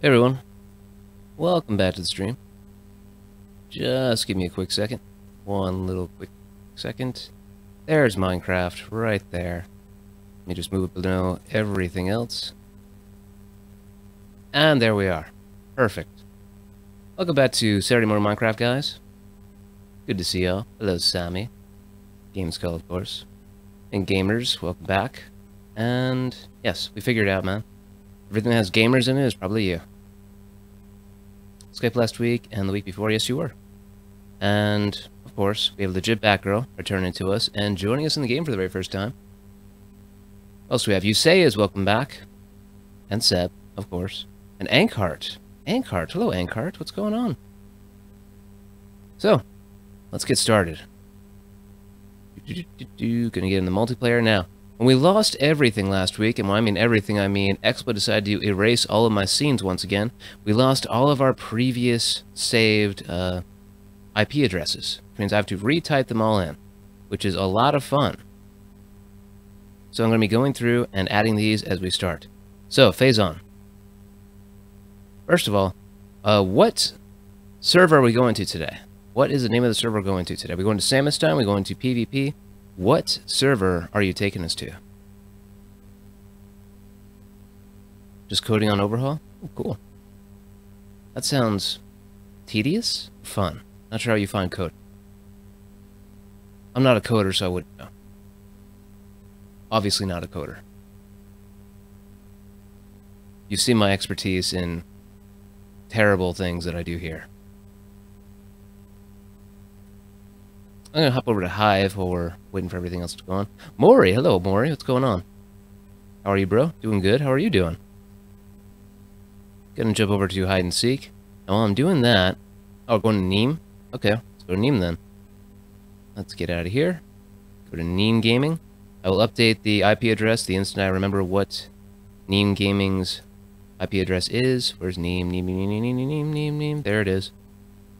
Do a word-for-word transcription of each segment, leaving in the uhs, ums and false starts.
Hey everyone, welcome back to the stream. Just give me a quick second. One little quick second. There's Minecraft right there. Let me just move it below everything else. And there we are. Perfect. Welcome back to Saturday Morning Minecraft, guys. Good to see y'all. Hello, Sammy. Gameskull, of course. And gamers, welcome back. And yes, we figured it out, man. Everything that has gamers in it is probably you. Skype last week and the week before, yes you were. And, of course, we have legit Batgirl returning to us and joining us in the game for the very first time. Also, we have Yusei is welcome back. And Seb, of course. And Ankhart. Ankhart. Hello, Ankhart. What's going on? So, let's get started. Gonna get in the multiplayer now. When we lost everything last week, and when I mean everything, I mean XSplit decided to erase all of my scenes once again. We lost all of our previous saved uh, I P addresses, which means I have to retype them all in, which is a lot of fun. So I'm going to be going through and adding these as we start. So, phase on. First of all, uh, what server are we going to today? What is the name of the server we're going to today? Are we going to Samistein? Are we going to PvP? What server are you taking us to? Just coding on overhaul? Oh, cool. That sounds tedious? Fun. Not sure how you find code. I'm not a coder, so I wouldn't know. Obviously not a coder. You've seen my expertise in terrible things that I do here. I'm going to hop over to Hive while we're waiting for everything else to go on. Mori, hello, Mori. What's going on? How are you, bro? Doing good? How are you doing? Going to jump over to Hide and Seek. And while I'm doing that... Oh, we're going to Neem? Okay, let's go to Neem then. Let's get out of here. Go to Neem Gaming. I will update the I P address the instant I remember what Neem Gaming's I P address is. Where's Neem? Neem, Neem, Neem, Neem, Neem, Neem, Neem. There it is.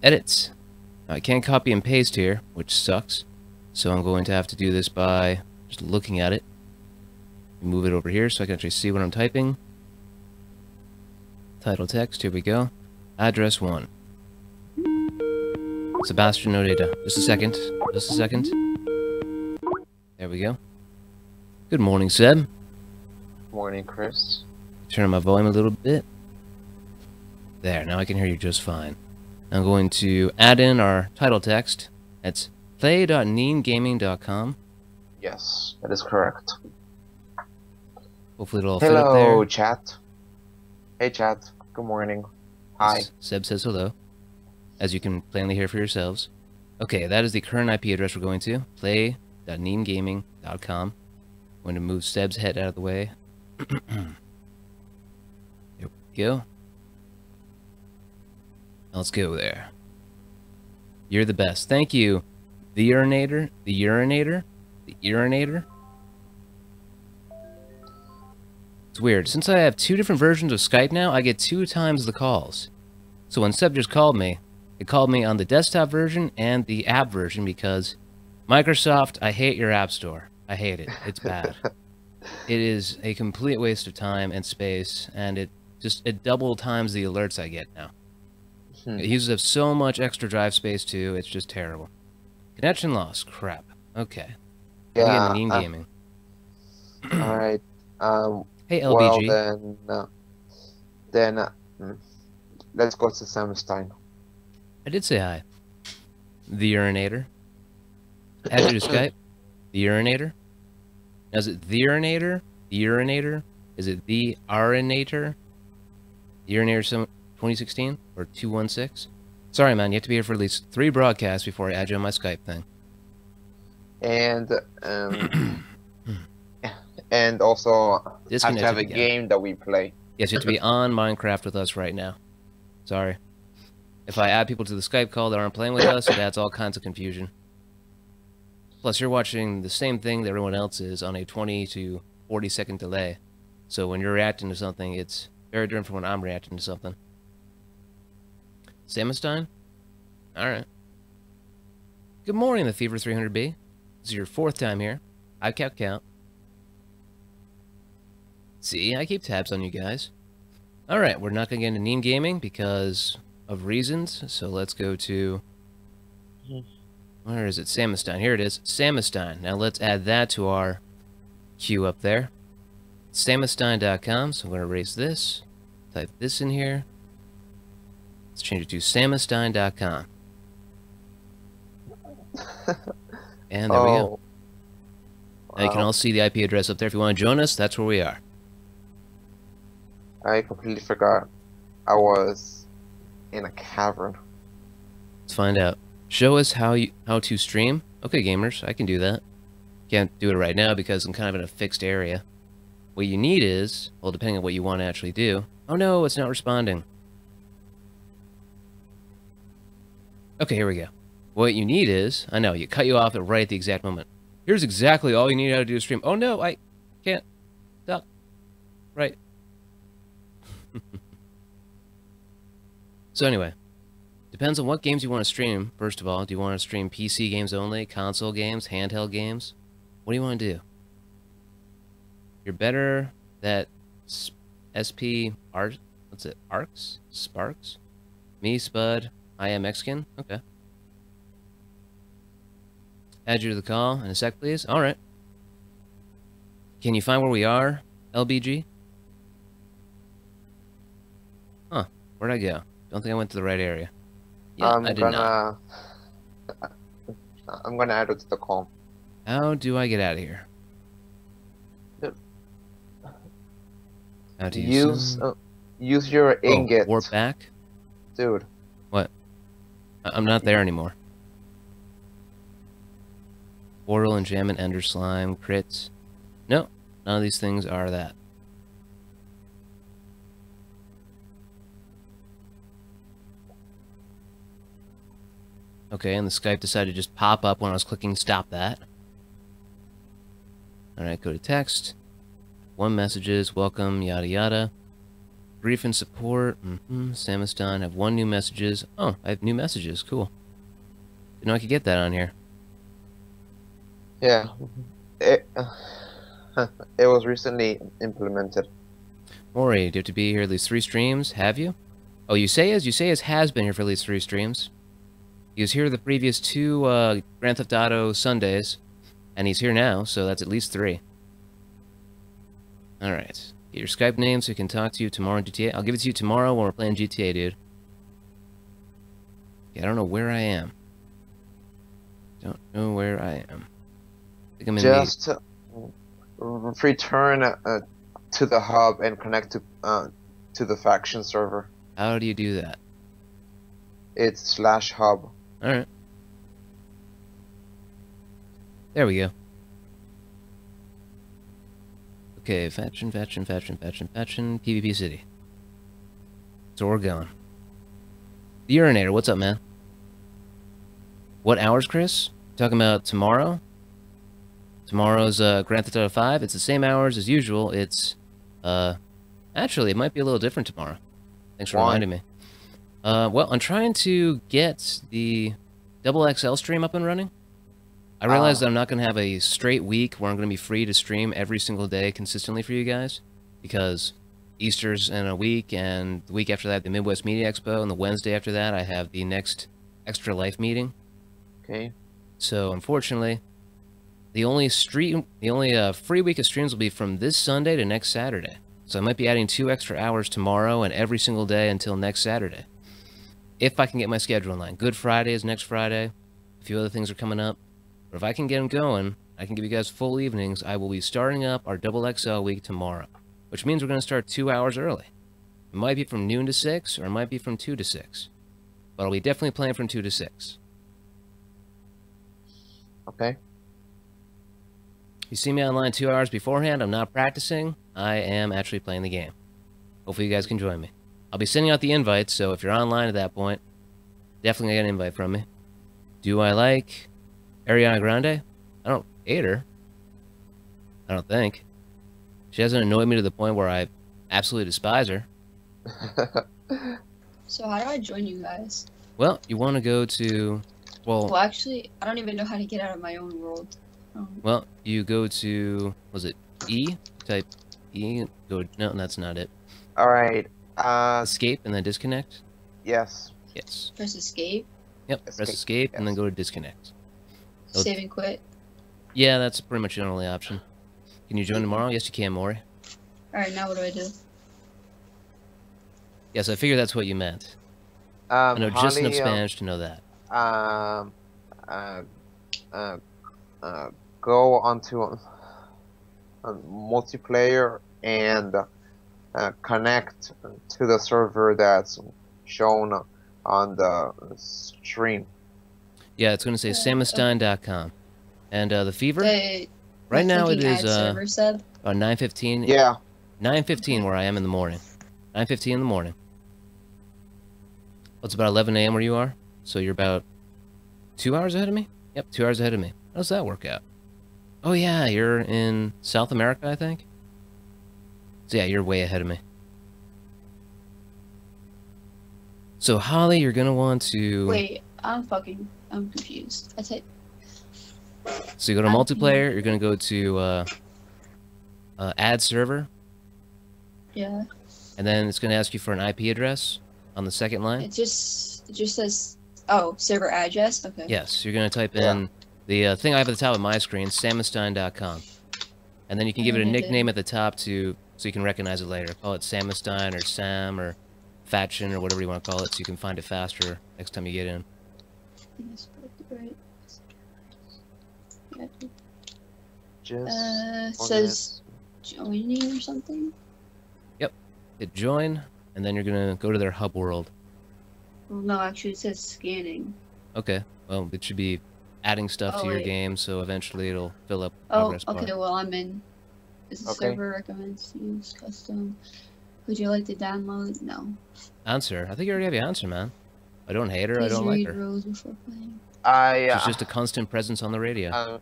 Edits. I can't copy and paste here, which sucks, so I'm going to have to do this by just looking at it. Move it over here so I can actually see what I'm typing. Title text, here we go. Address one. Sebastian Odeda. Just a second. Just a second. There we go. Good morning, Seb. Morning, Chris. Turn on my volume a little bit. There, now I can hear you just fine. I'm going to add in our title text. It's play dot neem gaming dot com. Yes, that is correct. Hopefully it'll hello, fit up there. Hello, chat. Hey, chat. Good morning. Hi. Seb says hello, as you can plainly hear for yourselves. Okay, that is the current I P address we're going to. play dot neem gaming dot com. I'm going to move Seb's head out of the way. There we go. Let's go there. You're the best. Thank you. The urinator, the urinator, the urinator. It's weird. Since I have two different versions of Skype now, I get two times the calls. So when Seb just called me, it called me on the desktop version and the app version because Microsoft, I hate your app store. I hate it. It's bad. It is a complete waste of time and space, and it just it double times the alerts I get now. It uses up so much extra drive space, too. It's just terrible. Connection loss. Crap. Okay. Yeah. Neem uh, Gaming. Alright. Um, hey, L B G. Well, then... Uh, then... Uh, let's go to Samistein. I did say hi. The Urinator. Add you to Skype. The Urinator. Now, is it The Urinator? The Urinator? Is it The Urinator? The Urinator... Some twenty sixteen or two one six. Sorry, man, you have to be here for at least three broadcasts before I add you on my Skype thing. And um, and also have to have a game that we play. Yes, you have to be on Minecraft with us right now. Sorry. If I add people to the Skype call that aren't playing with us, it adds all kinds of confusion. Plus, you're watching the same thing that everyone else is on a twenty to forty second delay. So when you're reacting to something, it's very different from when I'm reacting to something. Samistein? Alright. Good morning, the Fever three hundred B. This is your fourth time here. I count count. See, I keep tabs on you guys. All right, we're not going to get into Neem Gaming because of reasons. So let's go to, where is it? Samistein. Here it is. Samistein. Now let's add that to our queue up there. Samistein dot com. So I'm going to erase this. Type this in here. Let's change it to Samistein dot com. And there oh. we go. Now you can all see the I P address up there. If you want to join us, that's where we are. I completely forgot I was in a cavern. Let's find out. Show us how you how to stream. Okay, gamers, I can do that. Can't do it right now because I'm kind of in a fixed area. What you need is, well, depending on what you want to actually do. Oh no, it's not responding. Okay, here we go. What you need is, I know, you cut you off at right at the exact moment. Here's exactly all you need how to do a stream. Oh no, I can't. Stop. Right. So anyway, depends on what games you want to stream. First of all, do you want to stream P C games only, console games, handheld games? What do you want to do? You're better that S P Art. What's it? Arcs? Sparks? Me, Spud. I am Mexican. Okay. Add you to the call in a sec, please. All right. Can you find where we are, L B G? Huh. Where'd I go? Don't think I went to the right area. Yeah, I'm I did gonna... not. I'm gonna add it to the call. How do I get out of here? How do you use uh, use your ingot? Oh, warp back, dude. What? I I'm not there anymore. Portal, enchantment, ender slime, crits. No, none of these things are that. Okay, and the Skype decided to just pop up when I was clicking stop that. Alright, go to text. One messages, welcome, yada yada. Brief and support, mm-hmm, Samistein, have one new messages. Oh, I have new messages, cool. Didn't know I could get that on here. Yeah, it, uh, it was recently implemented. Maury, do you have to be here at least three streams? Have you? Oh, you say as you say as has been here for at least three streams. He was here the previous two uh, Grand Theft Auto Sundays, and he's here now, so that's at least three. All right, get your Skype name so we can talk to you tomorrow in G T A. I'll give it to you tomorrow when we're playing G T A, dude. Yeah, I don't know where I am. Don't know where I am. Just return uh, to the hub and connect to uh, to the faction server. How do you do that? It's slash hub. All right. There we go. Okay, faction, faction, faction, faction, faction, PvP city. So we're going. The Urinator, what's up, man? What hours, Chris? Talking about tomorrow? Tomorrow's uh, Grand Theft Auto five. It's the same hours as usual. It's, uh, actually, it might be a little different tomorrow. Thanks for Why? reminding me. Uh, well, I'm trying to get the double X L stream up and running. I realize uh, that I'm not going to have a straight week where I'm going to be free to stream every single day consistently for you guys, because Easter's in a week, and the week after that, the Midwest Media Expo, and the Wednesday after that, I have the next Extra Life meeting. Okay. So, unfortunately... The only stream, the only uh, free week of streams will be from this Sunday to next Saturday. So I might be adding two extra hours tomorrow and every single day until next Saturday, if I can get my schedule in line. Good Friday is next Friday. A few other things are coming up, but if I can get them going, I can give you guys full evenings. I will be starting up our double X L week tomorrow, which means we're going to start two hours early. It might be from noon to six, or it might be from two to six, but I'll be definitely playing from two to six. Okay. You see me online two hours beforehand, I'm not practicing, I am actually playing the game. Hopefully you guys can join me. I'll be sending out the invites, so if you're online at that point, definitely get an invite from me. Do I like Ariana Grande? I don't hate her. I don't think. She hasn't annoyed me to the point where I absolutely despise her. So how do I join you guys? Well, you want to go to... Well, well, actually, I don't even know how to get out of my own world. Well, you go to, was it E? Type E, go, no, that's not it. Alright, Uh, escape and then disconnect? Yes. Yes. Press escape? Yep, escape, press escape yes. and then go to disconnect. So save and quit? Yeah, that's pretty much the only option. Can you join tomorrow? Yes, you can, Maury. Alright, now what do I do? Yes, I figure that's what you meant. Um, I know just enough Spanish um, to know that. Um, uh, uh, uh, go onto a, a multiplayer and uh, connect to the server that's shown on the stream. Yeah, it's going to say Samistein dot com. And uh, the fever? They, right now it is uh, uh, nine fifteen. Yeah. nine fifteen where I am in the morning. nine fifteen in the morning. Well, it's about eleven A M where you are, so you're about two hours ahead of me? Yep, two hours ahead of me. How does that work out? Oh yeah, you're in South America, I think? So yeah, you're way ahead of me. So Holly, you're gonna want to... Wait, I'm fucking... I'm confused. I type... So you go to multiplayer, you're gonna go to, uh, uh, add server. Yeah. And then it's gonna ask you for an I P address on the second line. It just, it just says, oh, server address? Okay. Yes, you're gonna type yeah. in the uh, thing I have at the top of my screen, Samistein dot com. And then you can give it a nickname at the top to, so you can recognize it later. Call it Samistein or Sam or Faction or whatever you wanna call it so you can find it faster next time you get in. Yes. Just uh, says joining or something? Yep. Hit join, and then you're going to go to their hub world. Well, no, actually it says scanning. Okay. Well, it should be adding stuff oh, to wait. your game, so eventually it'll fill up the progress bar. Oh, okay, well, I'm in. Is the okay. server recommends to use custom? Would you like to download? No. Answer. I think you already have your answer, man. I don't hate her. Please I don't read like her. Rules before playing. I, uh, She's just a constant presence on the radio. Uh,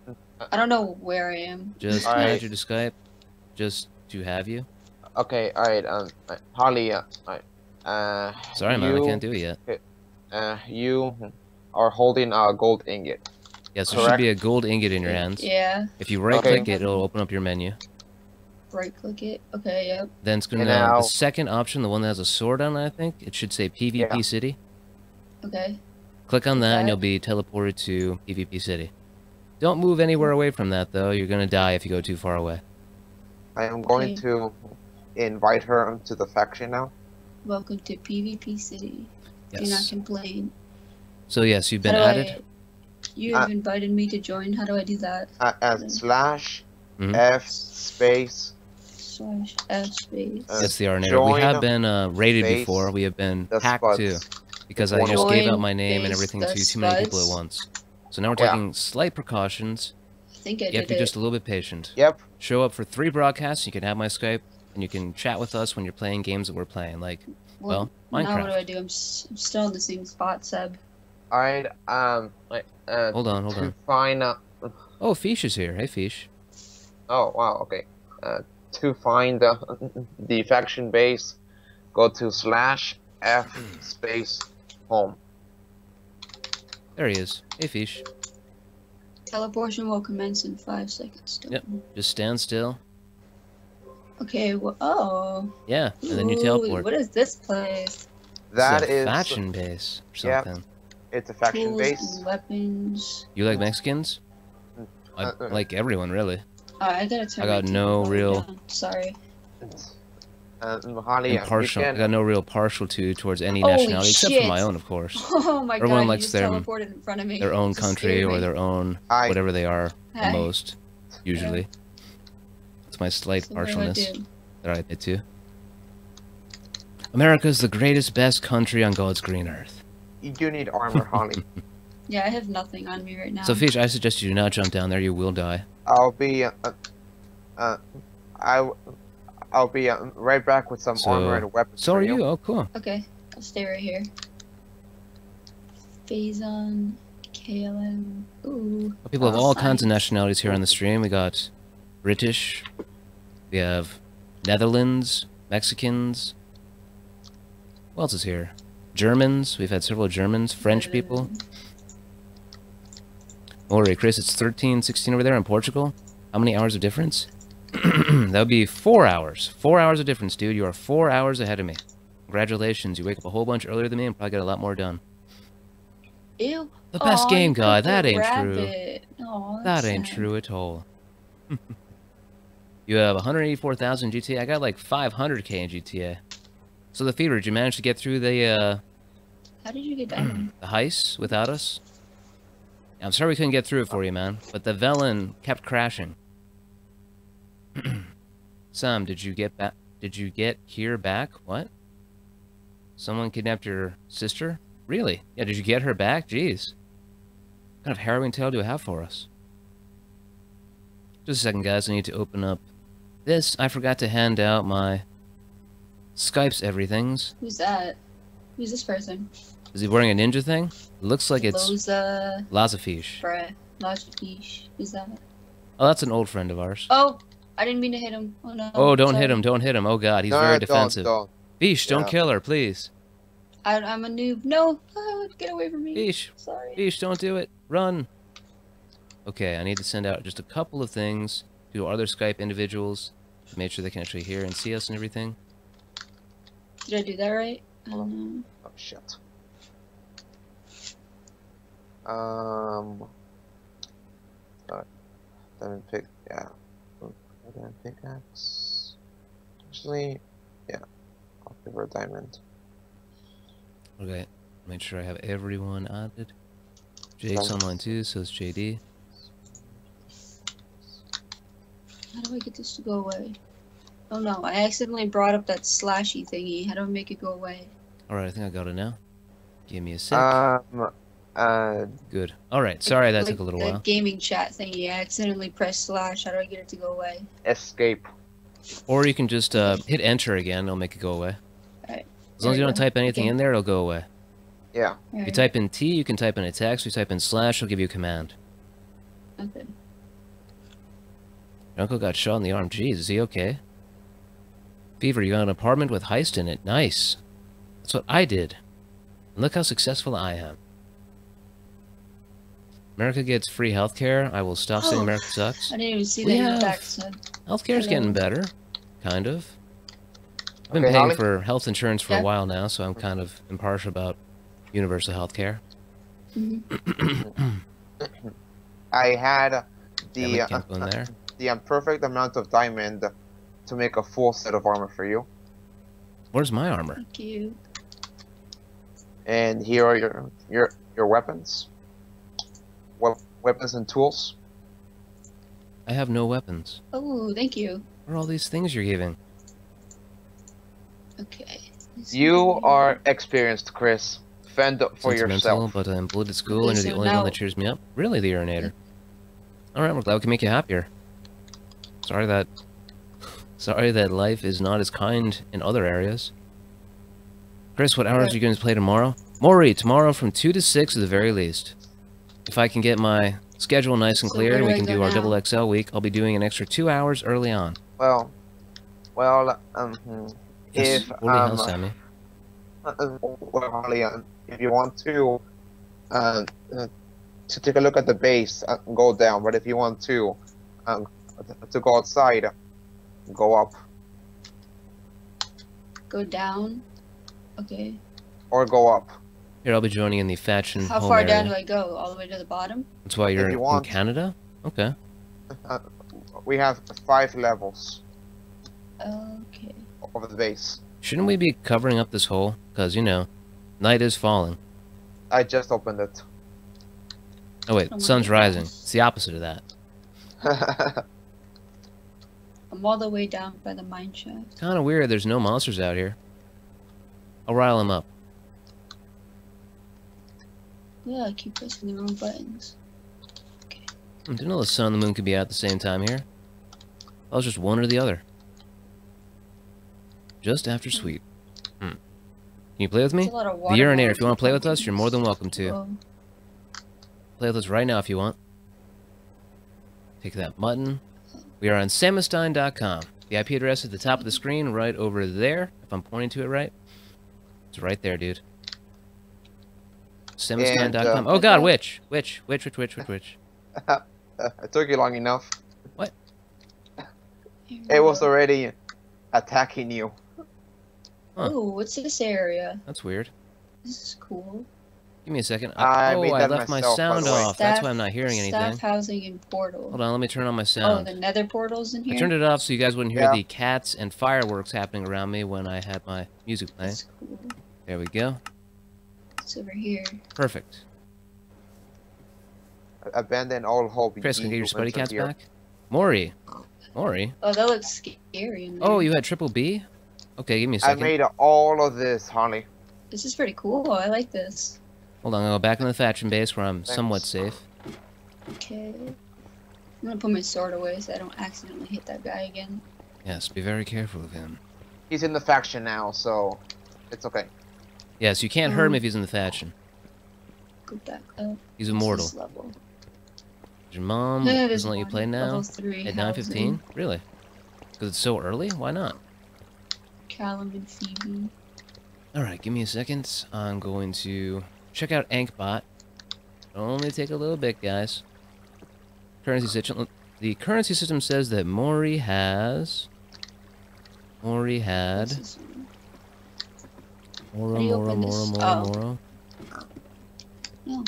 I don't know where I am. Just add right. you to Skype, just to have you. Okay, alright, um, Holly, uh, uh, sorry, you, man, I can't do it yet. Uh, you are holding a gold ingot. Yes, yeah, so there should be a gold ingot in your hands. Yeah. If you right-click okay. it, it'll open up your menu. Right-click it? Okay, yep. Then it's gonna, and now, the second option, the one that has a sword on it, I think, it should say PvP yeah. City. Okay. Click on that okay. and you'll be teleported to PvP City. Don't move anywhere away from that, though. You're gonna die if you go too far away. I am going okay. to invite her into the faction now. Welcome to PvP City. Yes. Do not complain. So yes, you've been added. I, you have uh, invited me to join. How do I do that? Uh, uh, slash mm-hmm. F space. Slash F space. Uh, That's the R N A. We have been uh, raided before. We have been hacked Spuds. too. Because I just gave out my name and everything to too many people at once. So now we're yeah. taking slight precautions. I think I you did have to be just a little bit patient. Yep. Show up for three broadcasts, you can have my Skype, and you can chat with us when you're playing games that we're playing, like, well, well Minecraft. Now what do I do? I'm, s I'm still in the same spot, Seb. Alright, um... Uh, hold on, hold on. Find, uh, oh, Fiche is here. Hey, Fiche. Oh, wow, okay. Uh, to find uh, the faction base, go to slash F space home. There he is. Hey, Fiche. Teleportation will commence in five seconds. Yep. Just stand still. Okay. Well, oh. Yeah, and ooh, then you teleport. What is this place? That it's a is faction base or something. Yep. It's a faction Tools base. And weapons. You like Mexicans? Uh, I like everyone, really. Uh, I gotta turn. I got no real. Down. Sorry. Uh, Mahali, impartial. I got no real partial to towards any Holy nationality shit. except for my own, of course. Oh my Everyone God, likes their, in front of me. their own country or their own Hi. whatever they are Hi. the most, usually. It's yeah. my slight so partialness that I admit to. America is the greatest, best country on God's green earth. You do need armor, Holly. Yeah, I have nothing on me right now. So, Fiche, I suggest you do not jump down there. You will die. I'll be. Uh, uh, I. I'll be um, right back with some so, armor and a weapon. So are you. you? Oh, cool. Okay, I'll stay right here. Phazon, K L M. Ooh. Well, people of all kinds of nationalities here on the stream. We got British. We have Netherlands, Mexicans. Who else is here? Germans. We've had several Germans, French people. Alright, Chris, it's thirteen sixteen over there in Portugal. How many hours of difference? That would be four hours. Four hours of difference, dude. You are four hours ahead of me. Congratulations, you wake up a whole bunch earlier than me and probably get a lot more done. Ew. The best Aww, game guy, that ain't rabbit. true. Aww, that ain't sad. true at all. You have one hundred eighty-four thousand G T A. I got like five hundred K in G T A. So the fever, did you manage to get through the, uh... How did you get down? the heist without us? I'm sorry we couldn't get through it for you, man. But the Velen kept crashing. Sam, did you get back? Did you get here back? What? Someone kidnapped your sister? Really? Yeah, did you get her back? Jeez. What kind of harrowing tale do you have for us? Just a second, guys. I need to open up this. I forgot to hand out my Skype's everythings. Who's that? Who's this person? Is he wearing a ninja thing? It looks like it's... Loza... Lazafiche. Bruh. Lazafiche. Who's that? Oh, that's an old friend of ours. Oh! I didn't mean to hit him. Oh, no. Oh, don't Sorry. hit him. Don't hit him. Oh, God. He's no, very defensive. Don't, don't. Fiche, yeah. don't kill her, please. I, I'm a noob. No! Oh, get away from me. Fiche. Sorry. Fiche, don't do it. Run. Okay, I need to send out just a couple of things to other Skype individuals to make sure they can actually hear and see us and everything. Did I do that right? I don't know. Oh, shit. Um... Alright. Diamond pick... yeah. Diamond pickaxe... Actually... yeah. I'll give her a diamond. Okay. Make sure I have everyone added. Jake's online too, so is J D. How do I get this to go away? Oh no, I accidentally brought up that slashy thingy. How do I make it go away? Alright, I think I got it now. Give me a sec. Um, uh... Good. Alright, sorry that like, took a little while. Gaming chat thingy. I accidentally pressed slash. How do I get it to go away? Escape. Or you can just uh, hit enter again. It'll make it go away. Alright. As long as you don't type anything in there, it'll go away. Yeah. Right. If you type in T, you can type in a text. If you type in slash, it'll give you a command. Okay. Your uncle got shot in the arm. Jeez, is he okay? Fever, you got an apartment with heist in it. Nice. That's what I did. And look how successful I am. America gets free healthcare. I will stop oh, saying America sucks. I didn't even see we that in the back, so. Healthcare's getting better. Kind of. I've been okay, paying Holly? for health insurance for yeah. a while now, so I'm kind of impartial about universal health care. Mm-hmm. I had the uh, uh, there. the imperfect amount of diamond to make a full set of armor for you. Where's my armor? Thank you. And here are your your your weapons. We weapons and tools. I have no weapons. Oh, thank you. What are all these things you're giving? Okay. You are experienced, Chris. Fend for yourself. But I'm bullied at school, okay, and you're the so only now... one that cheers me up. Really, the urinator. All right, we're glad we can make you happier. Sorry that, sorry that life is not as kind in other areas. Chris, what hours are you going to play tomorrow? Maury, tomorrow from two to six at the very least. If I can get my schedule nice and clear, so and we can do our double X L week, I'll be doing an extra two hours early on. Well, well, um, yes. if what um. Hell, Sammy? If you want to, uh, uh, to take a look at the base, uh, go down. But if you want to, um, to go outside, go up. Go down. Okay. Or go up. Here, I'll be joining in the faction. How far area. down do I go? All the way to the bottom? That's why you're you in want. Canada? Okay. Uh, we have five levels. Okay. Over the base. Shouldn't we be covering up this hole? Because, you know, night is falling. I just opened it. Oh, wait. Oh, sun's rising. It's the opposite of that. I'm all the way down by the mine shaft. Kind of weird. There's no monsters out here. I'll rile them up. Yeah, I keep pressing the wrong buttons. Okay. I didn't know the sun and the moon could be out at the same time here. I was just one or the other. Just after sweet. Hmm. Can you play with me? The urinator. If you want to play with us, you're more than welcome to. Whoa. Play with us right now if you want. Take that button. We are on Samistein dot com. The I P address at the top of the screen, right over there. If I'm pointing to it right, it's right there, dude. Samistein dot com. Uh, oh God, which, which, which, which, which, which, which. It took you long enough. What? It was already attacking you. Huh. Ooh, what's this area? That's weird. This is cool. Give me a second. I, I oh, I left myself, my sound off. Staff, That's why I'm not hearing staff anything. Staff housing and portal. Hold on, let me turn on my sound. Oh, the nether portal's in here? I turned it off so you guys wouldn't hear yeah. the cats and fireworks happening around me when I had my music playing. That's cool. There we go. It's over here. Perfect. Abandon all hope. Chris, can you get your Spuddy cats here. back? Mori. Mori? Oh, that looks scary. In there. Oh, you had triple B? Okay, give me a second. I made all of this, honey. This is pretty cool. I like this. Hold on, I'll go back in the faction base where I'm Thanks. somewhat safe. Okay. I'm gonna put my sword away so I don't accidentally hit that guy again. Yes, be very careful of him. He's in the faction now, so it's okay. Yes, you can't um, hurt him if he's in the faction. Go back up. He's immortal. Level. Your mom no, doesn't let you play now three, at nine fifteen? Really? Because it's so early? Why not? Callum and Phoebe. Alright, give me a second. I'm going to... check out Ankbot. It'll only take a little bit, guys. Currency system. The currency system says that Mori has. Mori had. Moro, Moro, Moro, Moro, Moro. No.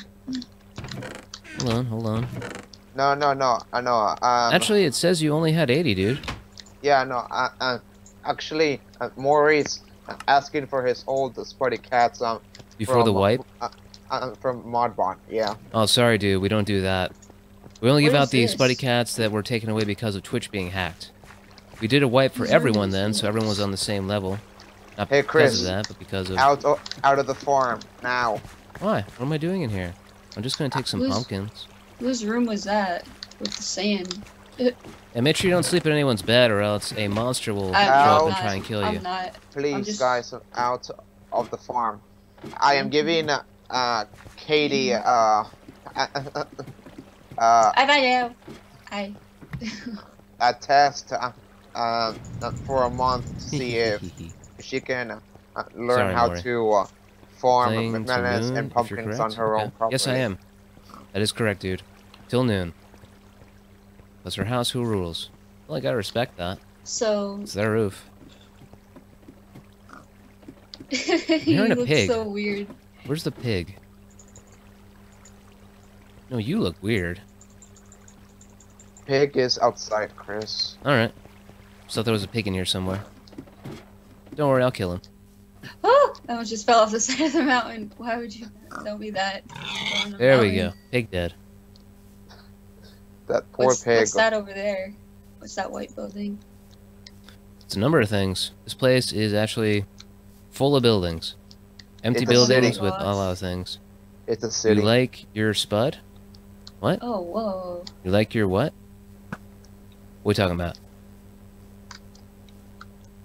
Hold on, hold on. No, no, no. I know. Um, actually, it says you only had eighty, dude. Yeah, no. Uh, uh, actually, uh, Mori's asking for his old Spuddy Cats. Um. Before from, the wipe? Uh, uh, from Modbon, yeah. Oh, sorry, dude. We don't do that. We only what give out the this? Spuddy Cats that were taken away because of Twitch being hacked. We did a wipe for everyone then, so everyone was on the same level. Not hey, Chris, because of that, but because of... Out, oh, out of the farm, now. Why? What am I doing in here? I'm just going to take some who's, pumpkins. Whose room was that? With the sand? And make sure you don't sleep in anyone's bed, or else a monster will I, show out, up and try and kill I'm you. Not. Please, I'm just... guys, out of the farm. I am giving uh, uh Katie uh uh uh I I a test uh, uh for a month to see if she can uh, learn Sorry, how Maury. to uh, farm bananas and pumpkins on her okay. own property. Yes, I am. That is correct, dude. Till noon. That's her house. Who rules? Well, I gotta respect that. So it's their roof. You're in a look pig. So weird. Where's the pig? No, you look weird. Pig is outside, Chris. Alright. Just thought there was a pig in here somewhere. Don't worry, I'll kill him. Oh! That one just fell off the side of the mountain. Why would you tell me that? There mountain. we go. Pig dead. That poor what's, pig. What's that over there? What's that white building? It's a number of things. This place is actually... full of buildings. Empty buildings with all our things. It's a city. You like your spud? What? Oh, whoa. You like your what? What are we talking about?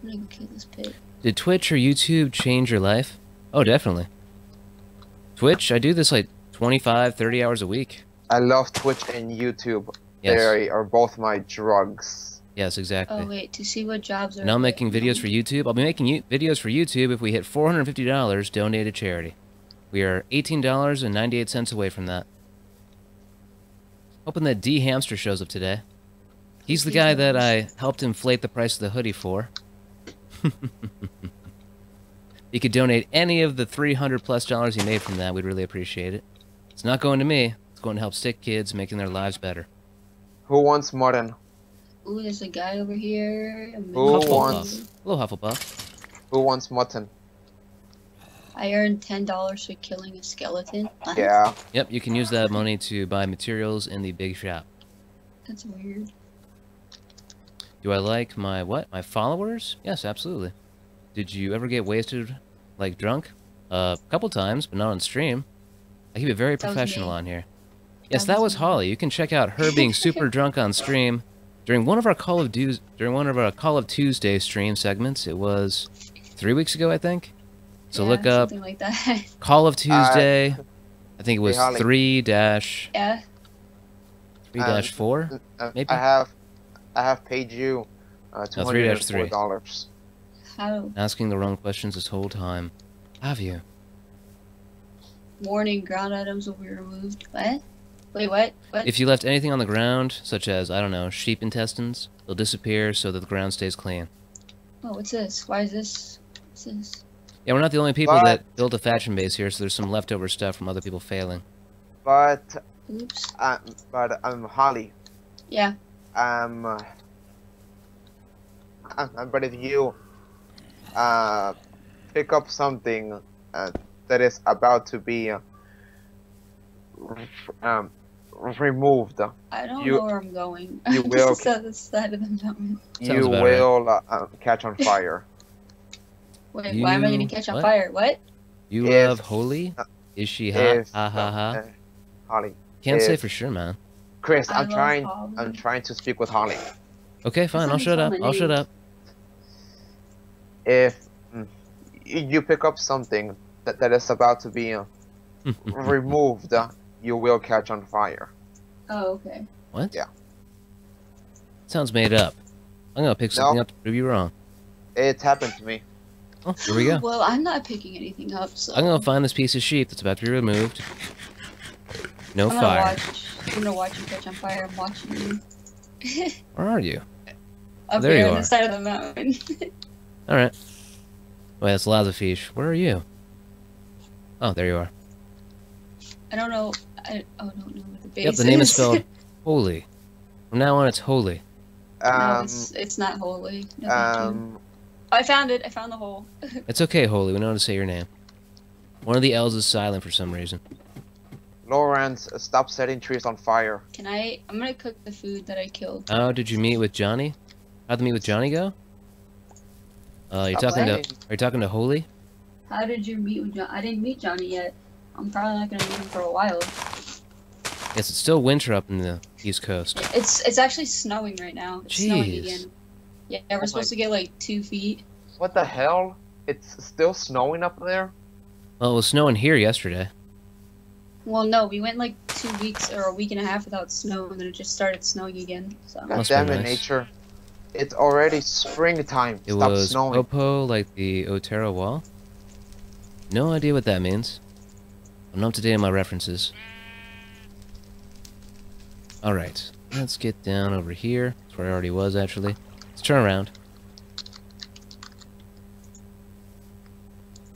I'm gonna kill this pig. Did Twitch or YouTube change your life? Oh, definitely. Twitch, I do this like twenty-five, thirty hours a week. I love Twitch and YouTube. Yes. They are both my drugs. Yes, exactly. Oh, wait, to see what jobs are... Now I'm making videos for YouTube. I'll be making videos for YouTube if we hit four hundred fifty dollars, donate to charity. We are eighteen dollars and ninety-eight cents away from that. Hoping that D Hamster shows up today. He's the guy that I helped inflate the price of the hoodie for. You could donate any of the three hundred plus dollars he made from that. We'd really appreciate it. It's not going to me. It's going to help sick kids, making their lives better. Who wants mutton? Ooh, there's a guy over here. Who Hufflepuff. wants... Hello, Hufflepuff. Who wants mutton? I earned ten dollars for killing a skeleton. Yeah. Yep, you can use that money to buy materials in the big shop. That's weird. Do I like my what? My followers? Yes, absolutely. Did you ever get wasted, like drunk? Uh, a couple times, but not on stream. I keep it very that professional on here. Yes, that, that was, was Holly. You can check out her being super drunk on stream. During one of our Call of Duty, during one of our Call of Tuesday stream segments, it was three weeks ago, I think. So yeah, look up like that. Call of Tuesday. Uh, I think it was hey, three dash. Yeah. Three um, dash four. Uh, maybe. I have, I have paid you uh, two hundred and four dollars. How? Asking the wrong questions this whole time. Have you? Warning: ground items will be removed. What? Wait, what? what? If you left anything on the ground, such as, I don't know, sheep intestines, they'll disappear so that the ground stays clean. Oh, what's this? Why is this? Since yeah, we're not the only people but, that build a faction base here, so there's some leftover stuff from other people failing. But oops. Uh, but I'm um, Holly. Yeah. Um. Uh, uh, but if you uh pick up something uh, that is about to be uh, um removed, I don't you, know where I'm going. You will. Just the side of the mountain. You will right. uh, catch on fire. Wait, you, why am I gonna catch on what? fire? What? You if, love Holly? Uh, Is she hot? Ha ha ha. Uh, Holly. Can't if, say for sure, man. Chris, I'm trying. Holly. I'm trying to speak with Holly. Okay, fine. I'll shut up. I'll shut up. If mm, you pick up something that that is about to be uh, removed, uh, you will catch on fire. Oh, okay. What? Yeah. Sounds made up. I'm gonna pick something nope. up to prove you wrong. It's happened to me. Oh, here we go. Well, I'm not picking anything up, so... I'm gonna find this piece of sheep that's about to be removed. No I'm fire. Watch. I'm gonna watch you catch on fire. I'm watching you. Where are you? Up there here you on are. the side of the mountain. Alright. Wait, that's Lazafiche. Where are you? Oh, there you are. I don't know... I, I don't know what the base yep, the is. Yep, the name is spelled Holy. From now on, it's Holy. Um, no, it's, it's not Holy. No, um... I found it. I found the hole. It's okay, Holy. We know how to say your name. One of the L's is silent for some reason. Lawrence, stop setting trees on fire. Can I? I'm gonna cook the food that I killed. Oh, did you meet with Johnny? How'd the meet with Johnny go? Uh, you're stop talking playing. to? Are you talking to Holy? How did you meet with Johnny? I didn't meet Johnny yet. I'm probably not gonna meet him for a while. Yes, it's still winter up in the East Coast. It's it's actually snowing right now. It's Jeez. snowing again. Yeah, we're oh supposed to get like two feet. What the hell? It's still snowing up there? Well, it was snowing here yesterday. Well, no, we went like two weeks or a week and a half without snow, and then it just started snowing again. So. God damn it, nice. nature. It's already springtime. It Stop was snowing. Popo, like the Otero wall. No idea what that means. I'm not up to date on my references. Alright, let's get down over here. That's where I already was, actually. Turn around.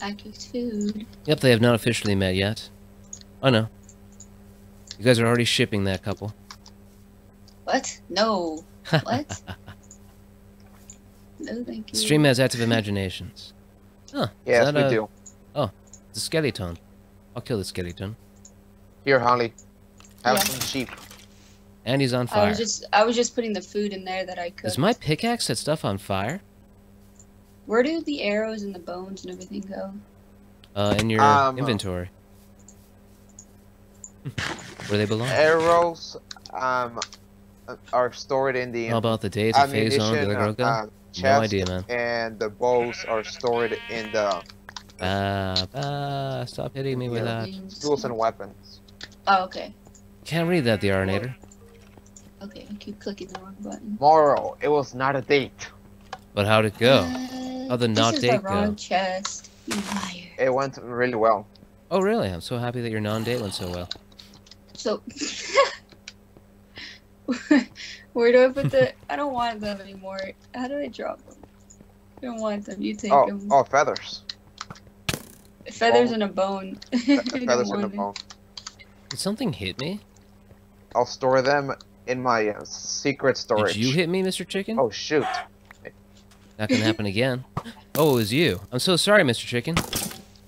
I cooked food. Yep, they have not officially met yet. Oh no. You guys are already shipping that couple. What? No. What? No, thank you. Stream has active imaginations. Huh. Yes, we a... do. Oh, it's a skeleton. I'll kill the skeleton. Here, Holly. Have yeah. some sheep. And he's on fire. I was just I was just putting the food in there that I cooked. Does my pickaxe set stuff on fire? Where do the arrows and the bones and everything go? Uh, in your um, inventory. Where they belong. Arrows um are stored in the. How about the days of phase on the uh, uh, No idea, man. And the bows are stored in the. Ah, uh, uh, stop hitting me with that. Tools and weapons. Oh, okay. Can't read that, the Aranator. Okay, I keep clicking the wrong button. Morrow, it was not a date. But how'd it go? Uh, How'd the not date go? This is the wrong chest. You liar. It went really well. Oh, really? I'm so happy that your non-date went so well. So... Where do I put the... I don't want them anymore. How do I drop them? I don't want them. You take oh, them. Oh, feathers. Feathers oh. and a bone. Fe feathers and a bone. Did something hit me? I'll store them... in my uh, secret storage. Did you hit me, Mister Chicken? Oh, shoot. Not gonna happen again. Oh, it was you. I'm so sorry, Mister Chicken.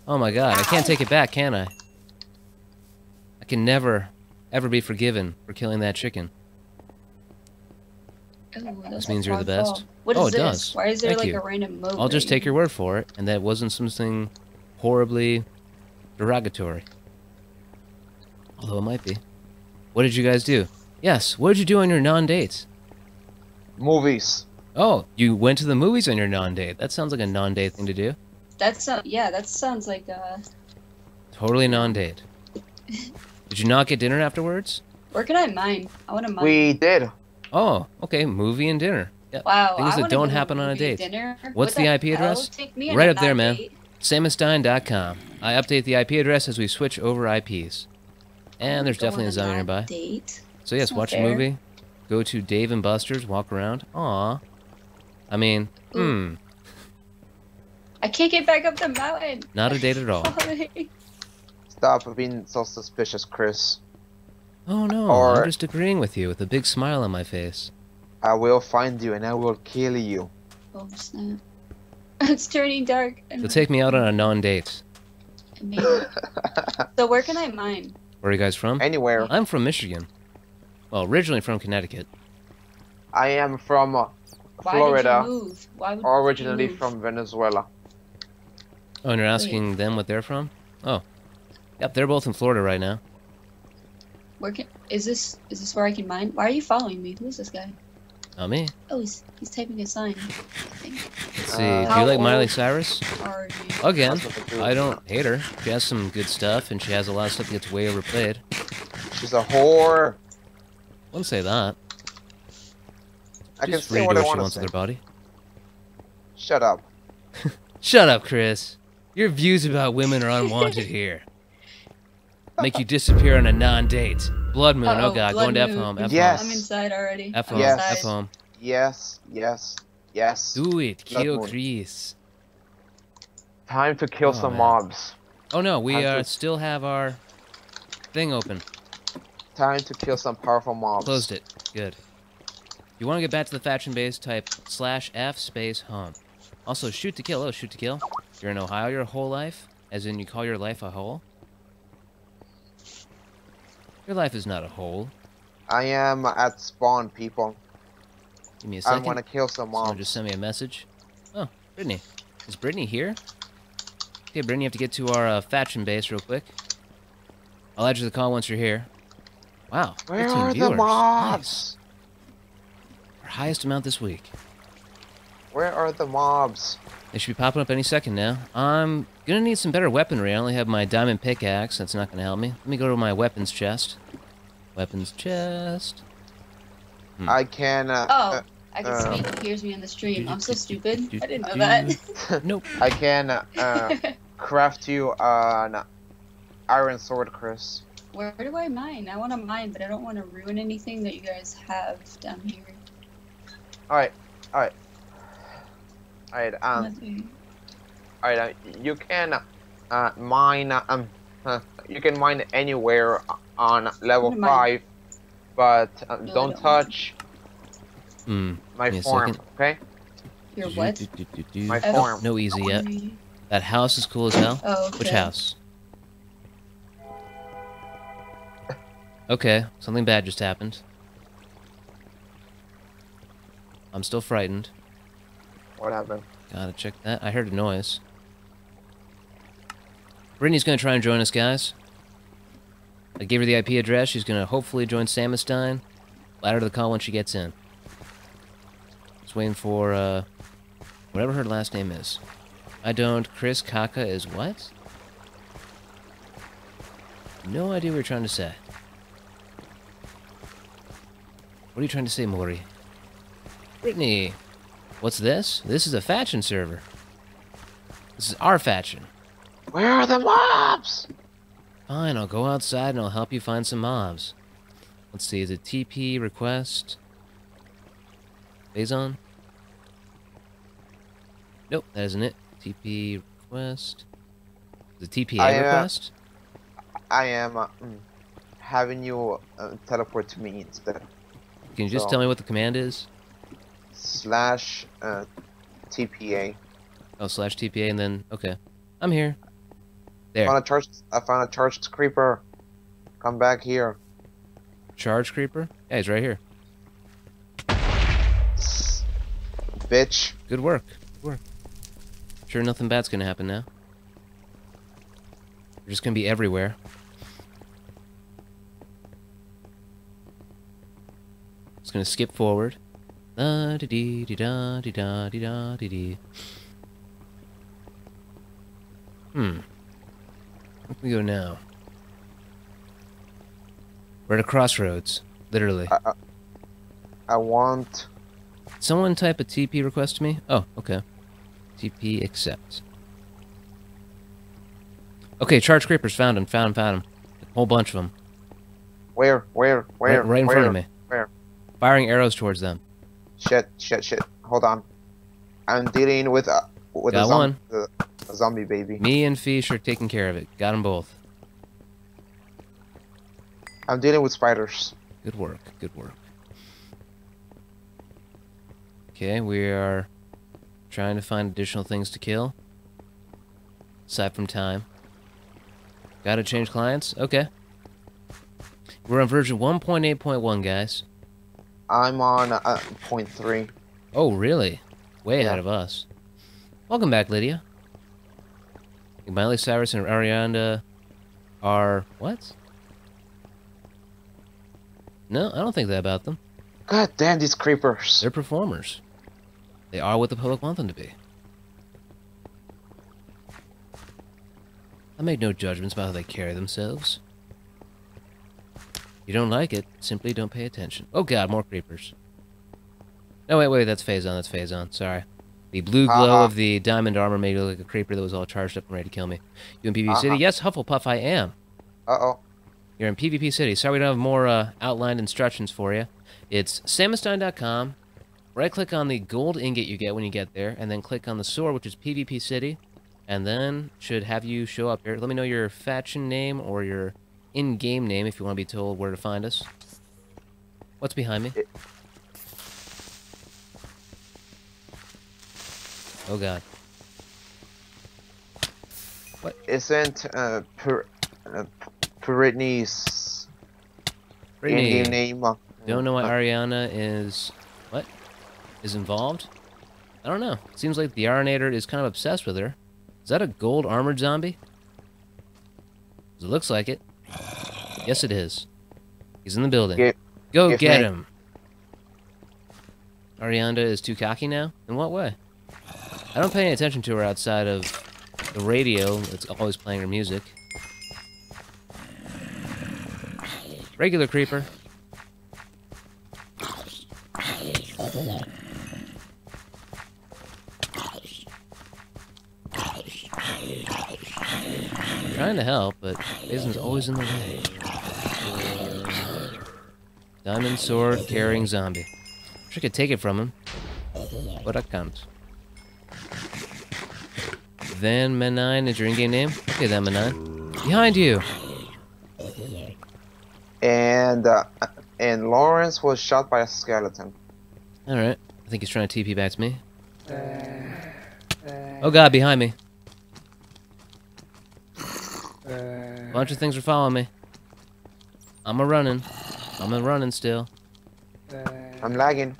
Oh my god, I can't take it back, can I? I can never, ever be forgiven for killing that chicken. Ooh, this means you're the best. Fall. What is oh, it this? does. Why is there Thank like you. a random mode? I'll just take your word for it, and that wasn't something horribly derogatory. Although it might be. What did you guys do? Yes, what did you do on your non-dates? Movies. Oh, you went to the movies on your non-date. That sounds like a non-date thing to do. That's not, yeah, that sounds like a... Totally non-date. Did you not get dinner afterwards? Where can I mine? I want to mine. We did. Oh, okay, movie and dinner. Yep. Wow, Things I that don't happen on a date. Dinner. What's Would the I P address? Take me right up there, man. Samistein dot com. I update the I P address as we switch over I Ps. And there's definitely a zone nearby. Date. So yes, watch fair. a movie, go to Dave and Buster's, walk around. Aw. I mean, hmm. I can't get back up the mountain. Not a date at all. Stop being so suspicious, Chris. Oh no, or I'm just agreeing with you with a big smile on my face. I will find you and I will kill you. Oh snap. It's turning dark. You'll take me out on a non-date. Amazing. So where can I mine? Where are you guys from? Anywhere. I'm from Michigan. Well, originally from Connecticut. I am from uh, Florida. Why did you move? Why would originally you move? From Venezuela. Oh, and you're asking Wait. them what they're from? Oh. Yep, they're both in Florida right now. Where can, is this is this where I can mine? Why are you following me? Who's this guy? Not me. Oh, he's he's typing a sign. Let's see. Uh, do you like Miley Cyrus? Again, I don't hate her. She has some good stuff, and she has a lot of stuff that gets way overplayed. She's a whore. Wouldn't say that. I can say what I want to say. Their body. Shut up. Shut up, Chris. Your views about women are unwanted here. Make you disappear on a non-date. Blood moon. Uh-oh, oh god, going to F home. F yes. home. I'm inside already. F home. Yes. F home. Yes. Yes. Yes. Do it. Blood kill Grease. Time to kill oh, some man. mobs. Oh no, we are, to... still have our thing open. Time to kill some powerful mobs. Closed it. Good. You want to get back to the faction base? Type slash F space home. Also, shoot to kill. Oh, shoot to kill. You're in Ohio your whole life, as in you call your life a hole. Your life is not a hole. I am at spawn, people. Give me a second. I want to kill someone. Someone just sent me a message. Oh, Brittany. Is Brittany here? Okay, Brittany, you have to get to our uh, faction base real quick. I'll add you to the call once you're here. Wow. Where are viewers. the mobs? Nice. Our highest amount this week. Where are the mobs? They should be popping up any second now. I'm gonna need some better weaponry. I only have my diamond pickaxe. That's not gonna help me. Let me go to my weapons chest. Weapons chest. Hmm. I can. Uh, oh, I can uh, speak. He hears me in the stream. I'm so stupid. I didn't know that. Nope. I can uh, craft you an iron sword, Chris. Where do I mine? I want to mine, but I don't want to ruin anything that you guys have down here. All right. All right. All right. Um. Nothing. All right, uh, you can uh, mine. Uh, um, uh, you can mine anywhere on level five, but uh, no, don't, don't touch mm. my farm. Okay. Your what? Do, do, do, do. My farm. No easy yet. That house is cool as hell. Oh, okay. Which house? Okay, something bad just happened. I'm still frightened. What happened? Gotta check that. I heard a noise. Brittany's gonna try and join us, guys. I gave her the I P address. She's gonna hopefully join Samistein. I'll add her to the call when she gets in. Just waiting for, uh... whatever her last name is. I don't... Chris Kaka is what? No idea what you're trying to say. What are you trying to say, Maury? Brittany! What's this? This is a faction server. This is our faction. Where are the mobs? Fine, I'll go outside and I'll help you find some mobs. Let's see, is it T P request? Phazon? Nope, that isn't it. T P request. The T P A I, uh, request? I am uh, having you uh, teleport to me instead. Can you just so. tell me what the command is? Slash uh, T P A. Oh, slash T P A, and then okay, I'm here. There. I found a charged. I found a charged creeper. Come back here. Charged creeper? Yeah, he's right here. S bitch. Good work. Good work. Sure, nothing bad's gonna happen now. We're just gonna be everywhere. Just gonna skip forward. Da de dee de da de da de da de dee. Hmm. Where can we go now? We're at a crossroads, literally. I, I, I want. Someone type a T P request to me. Oh, okay. T P accept. Okay, charge creepers. Found him. Found him. Found him. A whole bunch of them. Where? Where? Where? Right, right in where, front of me. Where? Firing arrows towards them. Shit, shit, shit. Hold on. I'm dealing with, uh, with a zombie. Got one. a zombie baby. Me and Fish are taking care of it. Got them both. I'm dealing with spiders. Good work. Good work. Okay, we are trying to find additional things to kill. Aside from time. Gotta change clients? Okay. We're on version one point eight point one, guys. I'm on uh, point three. Oh, really? Way yeah. ahead of us. Welcome back, Lydia. Miley Cyrus and Ariana are... what? No, I don't think that about them. God damn these creepers. They're performers. They are what the public want them to be. I make no judgments about how they carry themselves. You don't like it, simply don't pay attention. Oh god, more creepers. No, wait, wait, that's Phazon, that's Phazon, sorry. The blue glow uh -huh. of the diamond armor made me look like a creeper that was all charged up and ready to kill me. You in P V P uh -huh. City? Yes, Hufflepuff, I am. Uh-oh. You're in P V P City. Sorry we don't have more uh, outlined instructions for you. It's Samistein dot com. Right-click on the gold ingot you get when you get there, and then click on the sword, which is P V P City, and then should have you show up here. Let me know your faction name or your in-game name if you want to be told where to find us. What's behind me? It Oh god. What? Isn't uh, per, uh Britney's Britney. name? Don't know why Ariana is what is involved. I don't know. It seems like the Arinator is kind of obsessed with her. Is that a gold armored zombie? It looks like it. Yes, it is. He's in the building. Get, Go get, get him. Ariana is too cocky now. In what way? I don't pay any attention to her outside of the radio that's always playing her music. Regular creeper. I'm trying to help, but Jason's always in the way. Diamond sword carrying zombie. Wish I could take it from him, but I can't. Van Menine is your in-game name? Okay, Van Menine. Behind you! And, uh, and Lawrence was shot by a skeleton. Alright. I think he's trying to T P back to me. Uh, uh, oh god, behind me. Uh, a bunch of things are following me. I'm a-running. I'm a-running still. Uh, I'm lagging.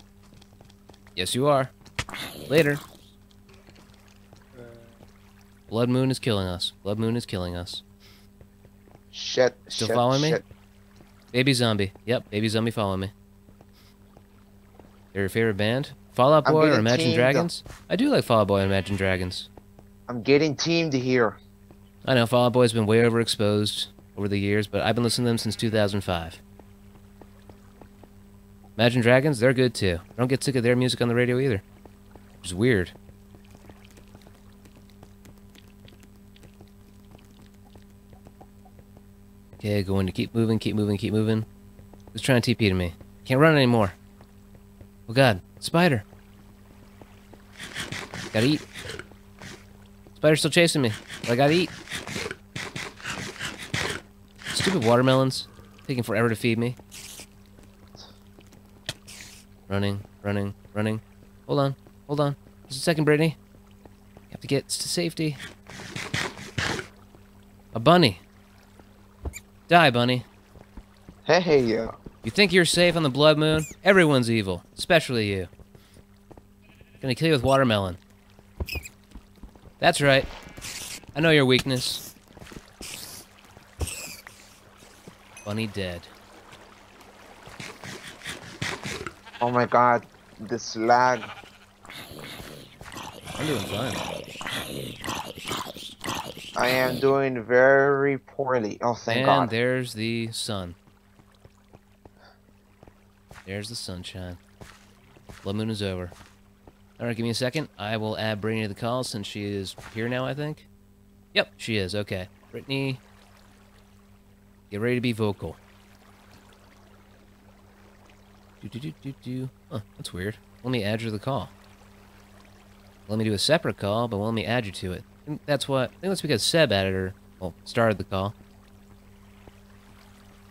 Yes, you are. Later. Blood Moon is killing us. Blood Moon is killing us. Shit. Still shit, following me? Shit. Baby Zombie. Yep, Baby Zombie following me. They're your favorite band? Fallout Boy or Imagine Dragons? Up. I do like Fallout Boy and Imagine Dragons. I'm getting teamed here. I know, Fallout Boy's been way overexposed over the years, but I've been listening to them since two thousand five. Imagine Dragons, they're good too. I don't get sick of their music on the radio either. Which is weird. Okay, going to keep moving, keep moving, keep moving. Who's trying to T P to me? Can't run anymore. Oh god, spider. Gotta eat. Spider's still chasing me. I gotta eat. Stupid watermelons. Taking forever to feed me. Running, running, running. Hold on, hold on. Just a second, Brittany. You have to get to safety. A bunny. Die, bunny. Hey, yo. You think you're safe on the Blood Moon? Everyone's evil, especially you. Gonna kill you with watermelon. That's right. I know your weakness. Bunny dead. Oh my god, this lag. I'm doing fine. I am doing very poorly. Oh, thank God. And there's the sun. There's the sunshine. Blood Moon is over. Alright, give me a second. I will add Brittany to the call since she is here now, I think. Yep, she is. Okay. Brittany, get ready to be vocal. Do-do-do-do-do. Huh, that's weird. Let me add you to the call. Let me do a separate call, but let me add you to it. that's what, I think that's because Seb added her, well, started the call.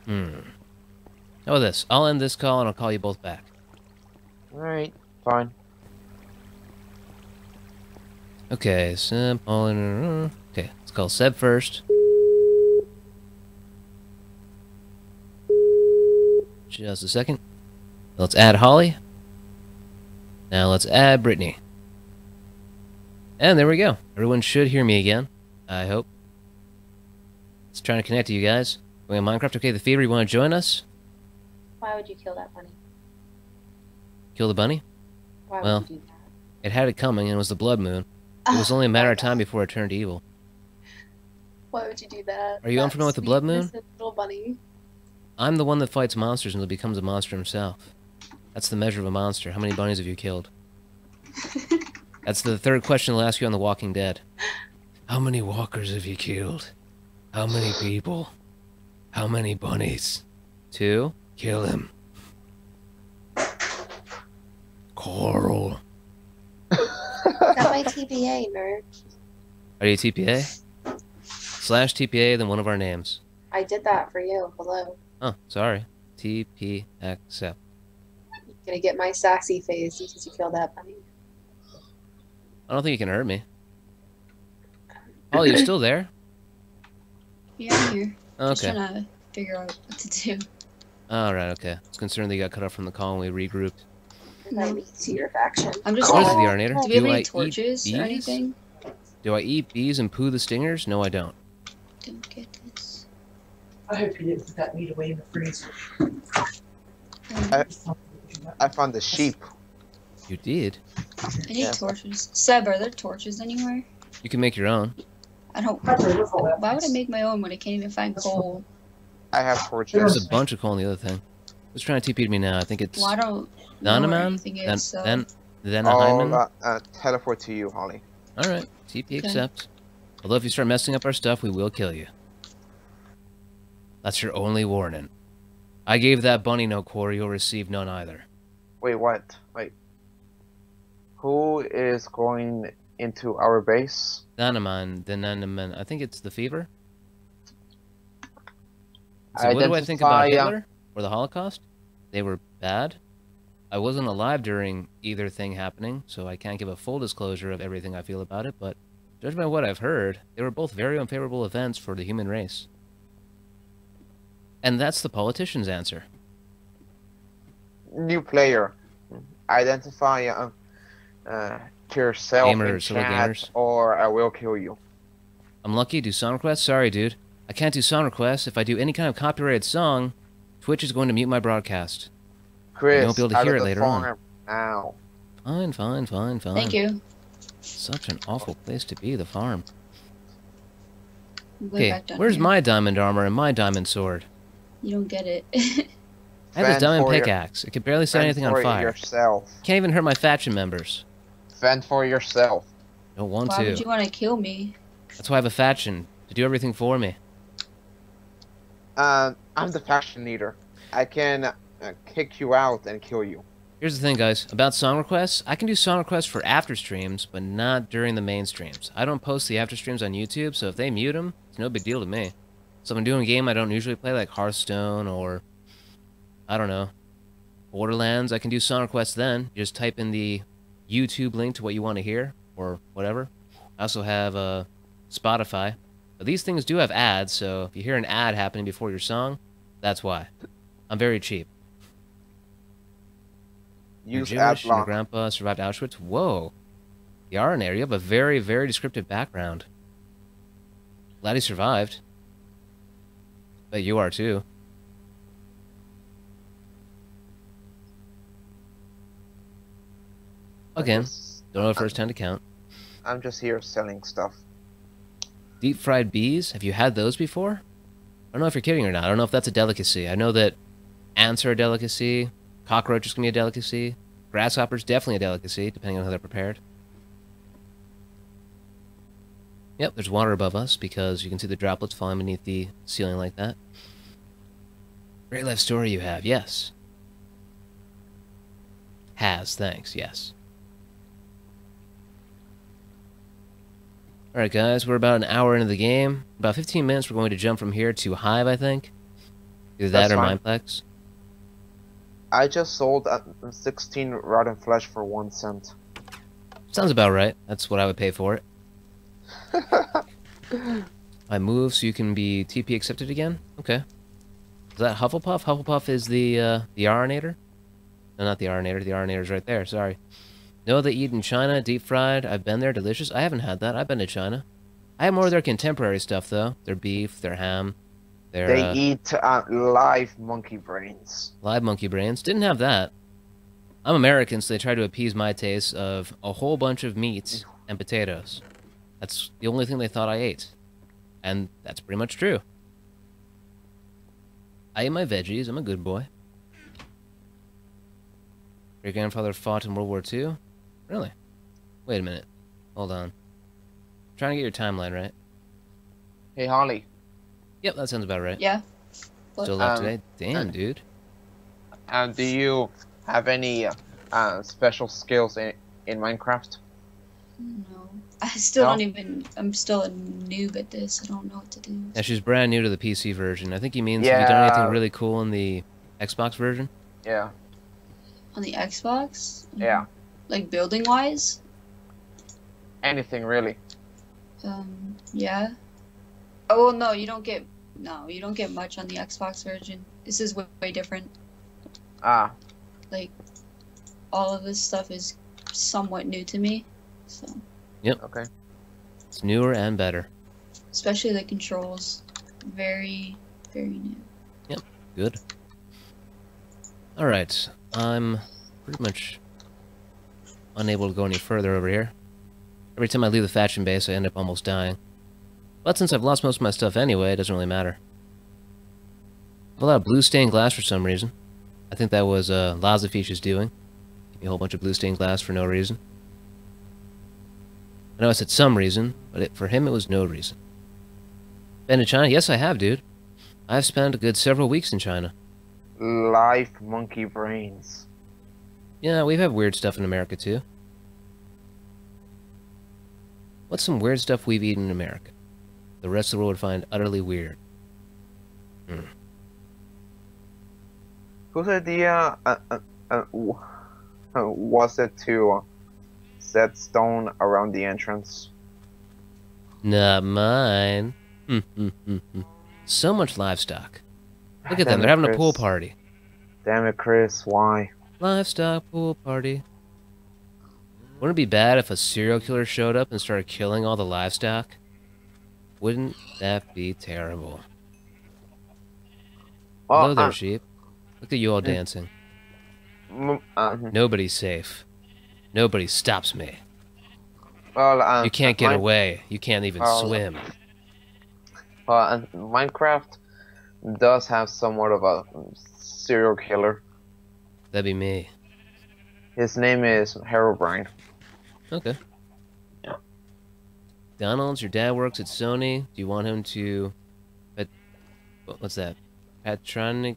Hmm. How about this? I'll end this call and I'll call you both back. Alright, fine. Okay, Seb, all in. Okay, let's call Seb first. Just a second. Let's add Holly. Now let's add Brittany. And there we go. Everyone should hear me again, I hope. Just trying to connect to you guys. Going on Minecraft. Okay, the Fever, you want to join us? Why would you kill that bunny? Kill the bunny? Why well, would you do that? It had it coming, and it was the blood moon. It was only a matter of time before it turned evil. Why would you do that? Are you unfamiliar with the blood moon? Little bunny. I'm the one that fights monsters until he becomes a monster himself. That's the measure of a monster. How many bunnies have you killed? That's the third question they'll ask you on The Walking Dead. How many walkers have you killed? How many people? How many bunnies? Two? Kill him. Coral. Got my T P A, nerd. Are you T P A? Slash T P A, then one of our names. I did that for you. Hello. Oh, sorry. T P X F. You're gonna get my sassy face because you killed that bunny. I don't think you can hurt me. Oh, you're still there? Yeah, I'm here. Okay. Just trying to figure out what to do. Alright, okay. I was concerned that you got cut off from the call and we regrouped. Maybe to your faction. I'm just what is it, the Arnator? Do you have any torches or anything? Do I eat bees and poo the stingers? No, I don't. Don't get this. I hope you didn't put that meat away in the freezer. I, I found the sheep. You did? I need torches. Seb, are there torches anywhere? You can make your own. I don't. Why would I make my own when I can't even find coal? I have torches. There's a bunch of coal in the other thing. It's trying to T P to me now. I think it's. Well, I don't know where anything is, so. Then, then a Hyman. I'll uh, teleport to you, Holly. All right. T P accepts. Although if you start messing up our stuff, we will kill you. That's your only warning. I gave that bunny no quarry. You'll receive none either. Wait, what? Wait. Who is going into our base? Nanaman, the Nanaman. I think it's the Fever. So what do I think about Hitler or the Holocaust? They were bad. I wasn't alive during either thing happening, so I can't give a full disclosure of everything I feel about it, but judged by what I've heard, they were both very unfavorable events for the human race. And that's the politician's answer. New player. Identify... Uh... Uh, to yourself gamers, in chat, or I will kill you. I'm lucky. Do song requests? Sorry, dude. I can't do song requests. If I do any kind of copyrighted song, Twitch is going to mute my broadcast. Chris, you won't be able to hear it later on. Now. Fine, fine, fine, fine. Thank you. Such an awful place to be, the farm. Okay, where's here. My diamond armor and my diamond sword? You don't get it. I have this diamond pickaxe. Your, it can barely set anything on fire. Yourself. Can't even hurt my faction members. Fend for yourself. Don't want to. Why would you want to kill me? That's why I have a faction, to do everything for me. Uh, I'm the faction leader. I can uh, kick you out and kill you. Here's the thing, guys. About song requests, I can do song requests for after streams, but not during the main streams. I don't post the after streams on YouTube, so if they mute them, it's no big deal to me. So if I'm doing a game I don't usually play, like Hearthstone or, I don't know, Borderlands, I can do song requests then. You just type in the YouTube link to what you want to hear, or whatever. I also have uh, Spotify. But these things do have ads, so if you hear an ad happening before your song, that's why. I'm very cheap. Use ad block. Your grandpa survived Auschwitz. Whoa. The R N A, you have a very, very descriptive background. Glad he survived. Bet you are, too. Again, don't know the first time to count. I'm just here selling stuff. Deep fried bees? Have you had those before? I don't know if you're kidding or not. I don't know if that's a delicacy. I know that ants are a delicacy. Cockroaches can be a delicacy. Grasshoppers, definitely a delicacy, depending on how they're prepared. Yep, there's water above us because you can see the droplets falling beneath the ceiling like that. Great life story you have, yes. Has, thanks, yes. Alright guys, we're about an hour into the game. About fifteen minutes, we're going to jump from here to Hive, I think. Either that That's or fine. Mineplex. I just sold sixteen rotten flesh for one cent. Sounds about right. That's what I would pay for it. I move so you can be T P accepted again? Okay. Is that Hufflepuff? Hufflepuff is the, uh, the Arinator? No, not the Arinator. The Arinator's right there. Sorry. No, they eat in China, deep fried. I've been there. Delicious. I haven't had that. I've been to China. I have more of their contemporary stuff, though. Their beef, their ham. Their, they uh, eat uh, live monkey brains. Live monkey brains? Didn't have that. I'm American, so they try to appease my taste of a whole bunch of meats and potatoes. That's the only thing they thought I ate. And that's pretty much true. I ate my veggies. I'm a good boy. Your grandfather fought in World War Two? Really? Wait a minute. Hold on. I'm trying to get your timeline right. Hey, Holly. Yep, that sounds about right. Yeah. Still alive um, today? Damn, uh, dude. Um, do you have any uh, uh, special skills in, in Minecraft? No. I still no? don't even... I'm still a noob at this. I don't know what to do. Yeah, she's brand new to the P C version. I think he means yeah. have you done anything really cool in the Xbox version? Yeah. On the Xbox? Yeah. Like, building-wise? Anything, really. Um, yeah. Oh, no, you don't get... No, you don't get much on the Xbox version. This is way, way different. Ah. Like, all of this stuff is somewhat new to me, so... Yep. Okay. It's newer and better. Especially the controls. Very, very new. Yep. Good. Alright. I'm pretty much unable to go any further over here. Every time I leave the faction base, I end up almost dying. But since I've lost most of my stuff anyway, it doesn't really matter. I have a lot of blue stained glass for some reason. I think that was uh, Lazafiche's doing. Give me a whole bunch of blue stained glass for no reason. I know I said some reason, but it, for him it was no reason. Been to China? Yes, I have, dude. I've spent a good several weeks in China. Live monkey brains. Yeah, we've had weird stuff in America, too. What's some weird stuff we've eaten in America? The rest of the world would find utterly weird. Hmm. Whose idea uh, uh, uh, was it to... Uh... that stone around the entrance? Not mine. Mm, mm, mm, mm. So much livestock. Look at them, they're having a pool party. Damn it, Chris, why? Livestock pool party. Wouldn't it be bad if a serial killer showed up and started killing all the livestock? Wouldn't that be terrible? Well, hello there, I'm... sheep. Look at you all dancing. Mm-hmm. Nobody's safe. Nobody stops me. Well, um, you can't get away. You can't even well, swim. Well, and Minecraft does have somewhat of a serial killer. That'd be me. His name is Herobrine. Okay. Yeah. Donald's, your dad works at Sony. Do you want him to... But what's that? Patronic...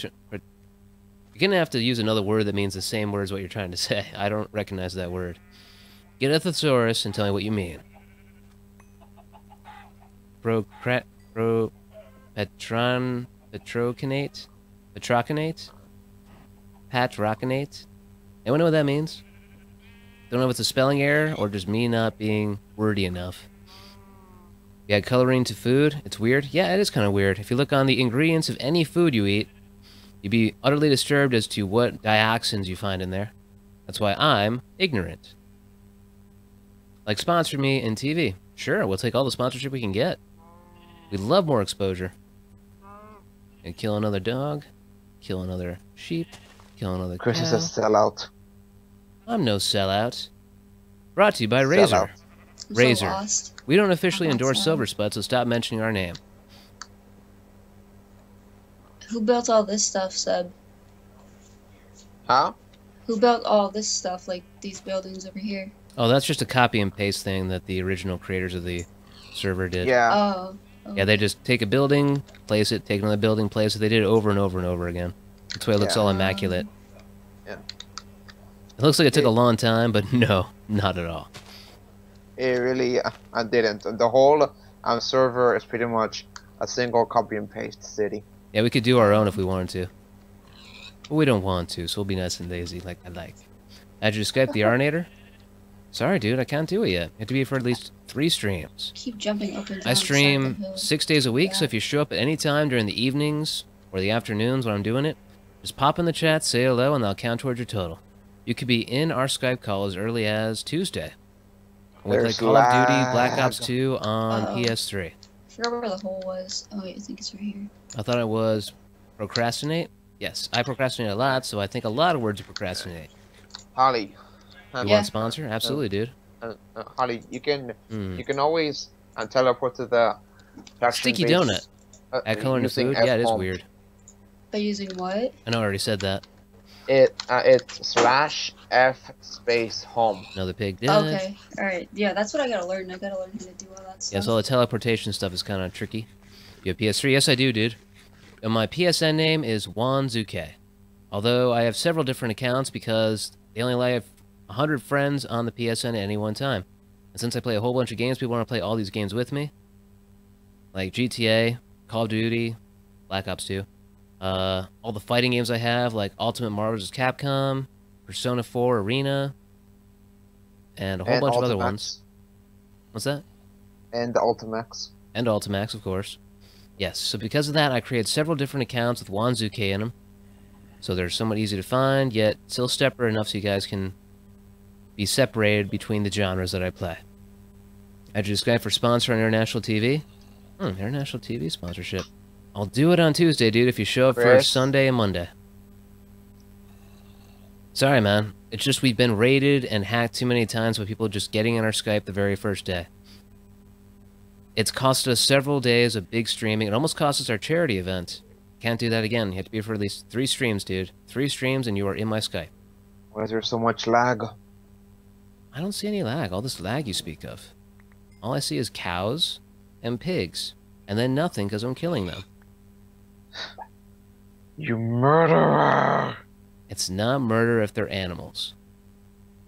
You're gonna have to use another word that means the same word as what you're trying to say. I don't recognize that word. Get a thesaurus and tell me what you mean. Procrat... Pro... Petron... Petroconate? Petroconate? Patroconate? Anyone know what that means? Don't know if it's a spelling error or just me not being wordy enough. You add coloring to food? It's weird? Yeah, it is kind of weird. If you look on the ingredients of any food you eat, you'd be utterly disturbed as to what dioxins you find in there. That's why I'm ignorant. Like, sponsor me in T V. Sure, we'll take all the sponsorship we can get. We'd love more exposure. And kill another dog. Kill another sheep. Kill another Chris cow. Chris is a sellout. I'm no sellout. Brought to you by Razor. Razor. So we don't officially endorse Silverspud, so stop mentioning our name. Who built all this stuff, Seb? Huh? Who built all this stuff, like these buildings over here? Oh, that's just a copy and paste thing that the original creators of the server did. Yeah. Oh. Okay. Yeah, they just take a building, place it, take another building, place it. They did it over and over and over again. That's why it looks yeah. all immaculate. Yeah. It looks like it took it, a long time, but no, not at all. It really, I didn't. The whole um, server is pretty much a single copy and paste city. Yeah, we could do our own if we wanted to. But we don't want to, so we'll be nice and lazy like I like. How'd you Skype the Arnator? Sorry, dude, I can't do it yet. You have to be for at least three streams. Keep jumping up and down. I stream six days a week, yeah. So if you show up at any time during the evenings or the afternoons when I'm doing it, just pop in the chat, say hello, and I'll count towards your total. You could be in our Skype call as early as Tuesday. We play Call of Duty Black Ops two on uh, P S three. I forgot where the hole was. Oh, wait, I think it's right here. I thought it was procrastinate. Yes, I procrastinate a lot, so I think a lot of words are procrastinate. Holly. Um, you yeah. want sponsor? Absolutely, dude. Uh, uh, Holly, you can mm. you can always uh, teleport to the sticky donut. Uh, Add color into food. F yeah, it is weird. By using what? I know I already said that. It uh, it's slash F space home. No, the pig did. Okay, all right, yeah, that's what I gotta learn. I gotta learn how to do all that stuff. Yeah, so all the teleportation stuff is kind of tricky. You have P S three? Yes, I do, dude. And my P S N name is Wanzuke. Although I have several different accounts because they only allow one hundred friends on the P S N at any one time. And since I play a whole bunch of games, people want to play all these games with me. Like G T A, Call of Duty, Black Ops two. Uh, all the fighting games I have, like Ultimate Marvel's Capcom, Persona four Arena, and a whole and bunch Ultimax. Of other ones. What's that? And Ultimax. And Ultimax, of course. Yes, so because of that, I created several different accounts with Wanzuke in them. So they're somewhat easy to find, yet still separate enough so you guys can be separated between the genres that I play. I drew Skype for sponsor on International T V. Hmm, International T V sponsorship. I'll do it on Tuesday, dude, if you show up Chris. For Sunday and Monday. Sorry, man. It's just we've been raided and hacked too many times by people just getting in our Skype the very first day. It's cost us several days of big streaming. It almost cost us our charity event. Can't do that again. You have to be for at least three streams, dude. Three streams and you are in my Skype. Why is there so much lag? I don't see any lag. All this lag you speak of. All I see is cows and pigs. And then nothing because I'm killing them. You murderer! It's not murder if they're animals.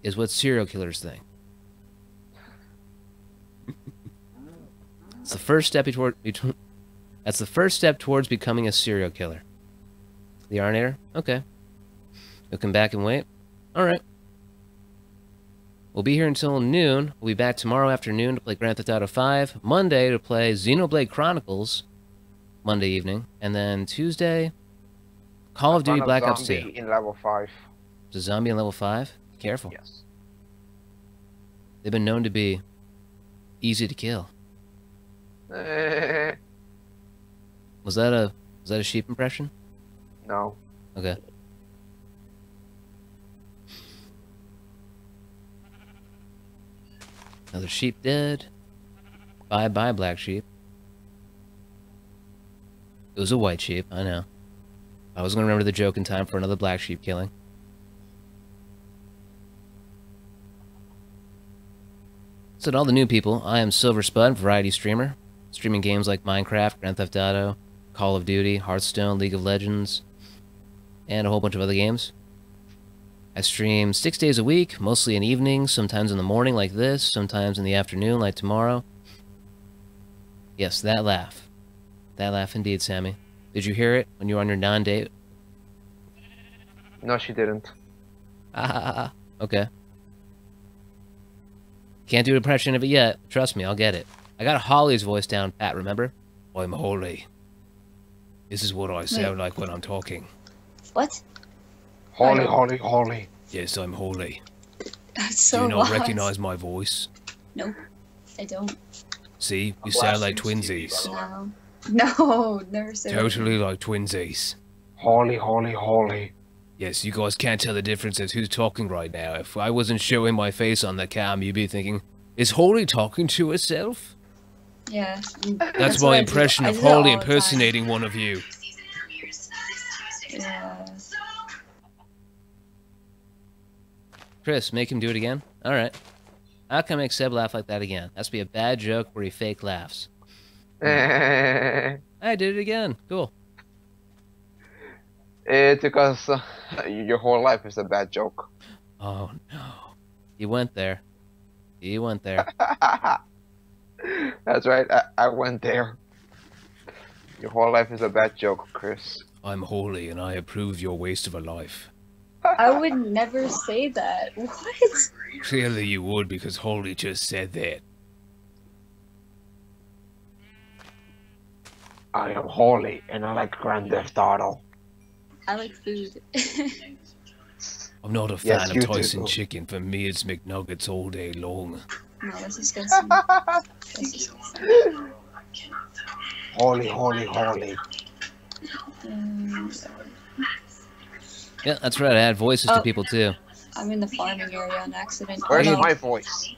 Is what serial killers think. It's the first step toward, that's the first step towards becoming a serial killer. The Arnator? Okay. You'll come back and wait? Alright. We'll be here until noon. We'll be back tomorrow afternoon to play Grand Theft Auto five. Monday to play Xenoblade Chronicles. Monday evening. And then Tuesday, Call of Duty Black Ops two. There's a zombie in level five. There's a zombie in level five? Careful. Yes. They've been known to be easy to kill. Was that a was that a sheep impression? No. Okay. Another sheep dead. Bye bye, black sheep. It was a white sheep, I know. I wasn't gonna remember the joke in time for another black sheep killing. So to all the new people, I am Silverspud, variety streamer. Streaming games like Minecraft, Grand Theft Auto, Call of Duty, Hearthstone, League of Legends, and a whole bunch of other games. I stream six days a week, mostly in evenings, sometimes in the morning like this, sometimes in the afternoon like tomorrow. Yes, that laugh. That laugh indeed, Sammy. Did you hear it when you were on your non-date? No, she didn't. Ah, okay. Can't do an impression of it yet. Trust me, I'll get it. I got Holly's voice down, Pat, remember? I'm Holly. This is what I sound Wait. like when I'm talking. What? Holly, Holly, Holly. Yes, I'm Holly. I'm so Do you not lost. recognize my voice? No, I don't. See, you sound like twinsies. No, no, never said Totally that. like twinsies. Holly, Holly, Holly. Yes, you guys can't tell the difference as who's talking right now. If I wasn't showing my face on the cam, you'd be thinking, is Holly talking to herself? Yeah. That's, that's my impression of Holly impersonating one of you. Yeah. Chris, make him do it again? Alright. How can I make Seb laugh like that again? That's be a bad joke where he fake laughs. I did it again. Cool. It's because uh, your whole life is a bad joke. Oh no. You went there. He went there. That's right. I, I went there. Your whole life is a bad joke, Chris. I'm holy and I approve your waste of a life. I would never say that. What? Clearly you would, because holy just said that. I am holy and I like Grand Theft Auto. I like food. I'm not a fan yes, of Tyson too. Chicken. For me, it's McNuggets all day long. No, that's disgusting. That's disgusting. Holy, holy, holy. Um, yeah, that's right. I add voices oh, to people too. I'm in the farming area on accident. Where's oh, my voice?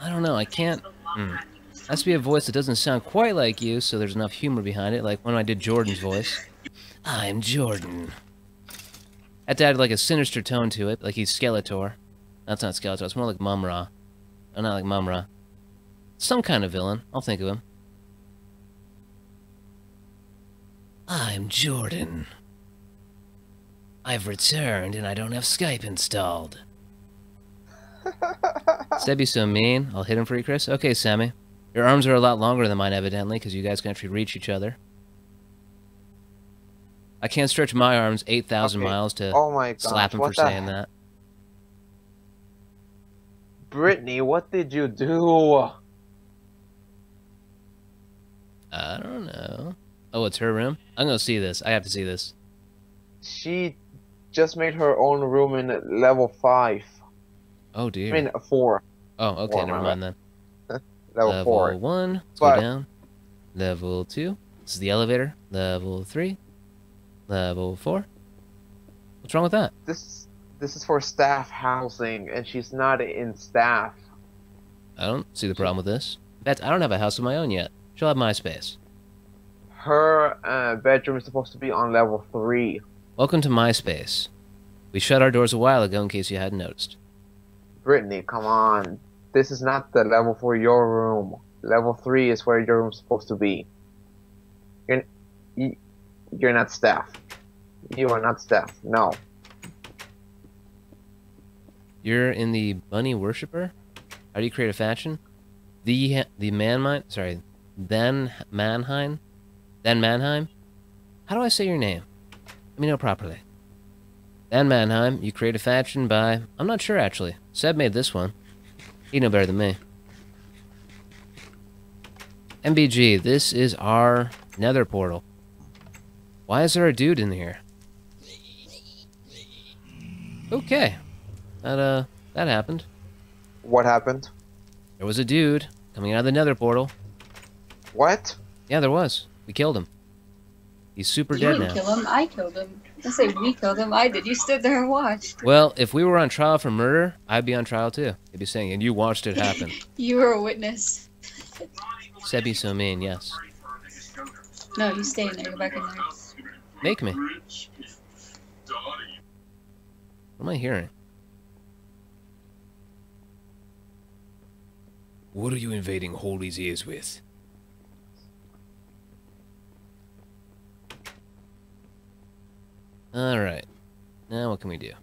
I don't know. I can't. Mm. It has to be a voice that doesn't sound quite like you, so there's enough humor behind it. Like when I did Jordan's voice. I'm Jordan. I had to add like a sinister tone to it, like he's Skeletor. That's not Skeletor, it's more like Mum Ra. Oh, not like Mum Ra. Some kind of villain, I'll think of him. I'm Jordan. I've returned and I don't have Skype installed. That'd be so mean. I'll hit him for you, Chris. Okay, Sammy. Your arms are a lot longer than mine, evidently, because you guys can actually reach each other. I can't stretch my arms eight thousand okay. miles to oh my gosh, slap him for saying that. Brittany, what did you do? I don't know. Oh, it's her room? I'm going to see this. I have to see this. She just made her own room in level five. Oh, dear. I mean, four. Oh, okay. Four, never mind, mind then. level four. Level one. Let's but... go down. Level two. This is the elevator. Level three. Level four. What's wrong with that? This this is for staff housing, and she's not in staff. I don't see the problem with this. In fact, I don't have a house of my own yet. She'll have my space. Her uh, bedroom is supposed to be on level three. Welcome to my space. We shut our doors a while ago in case you hadn't noticed. Brittany, come on. This is not the level for your room. Level three is where your room's supposed to be. You're... You, You're not staff. You are not staff. No. You're in the bunny worshiper? How do you create a faction? The the Manmine? Sorry. Then Mannheim? Then Mannheim? How do I say your name? Let me know properly. Then Mannheim, you create a faction by... I'm not sure, actually. Seb made this one. He'd know better than me. M B G, this is our nether portal. Why is there a dude in here? Okay. That, uh, that happened. What happened? There was a dude coming out of the nether portal. What? Yeah, there was. We killed him. He's super you dead now. You didn't kill him, I killed him. I say we killed him, I did. You stood there and watched. Well, if we were on trial for murder, I'd be on trial too. They'd be saying, and you watched it happen. You were a witness. That'd be so mean, yes. No, you stay in there. Go back in there. Make me. What am I hearing? What are you invading Holy's ears with? Alright. Now what can we do? You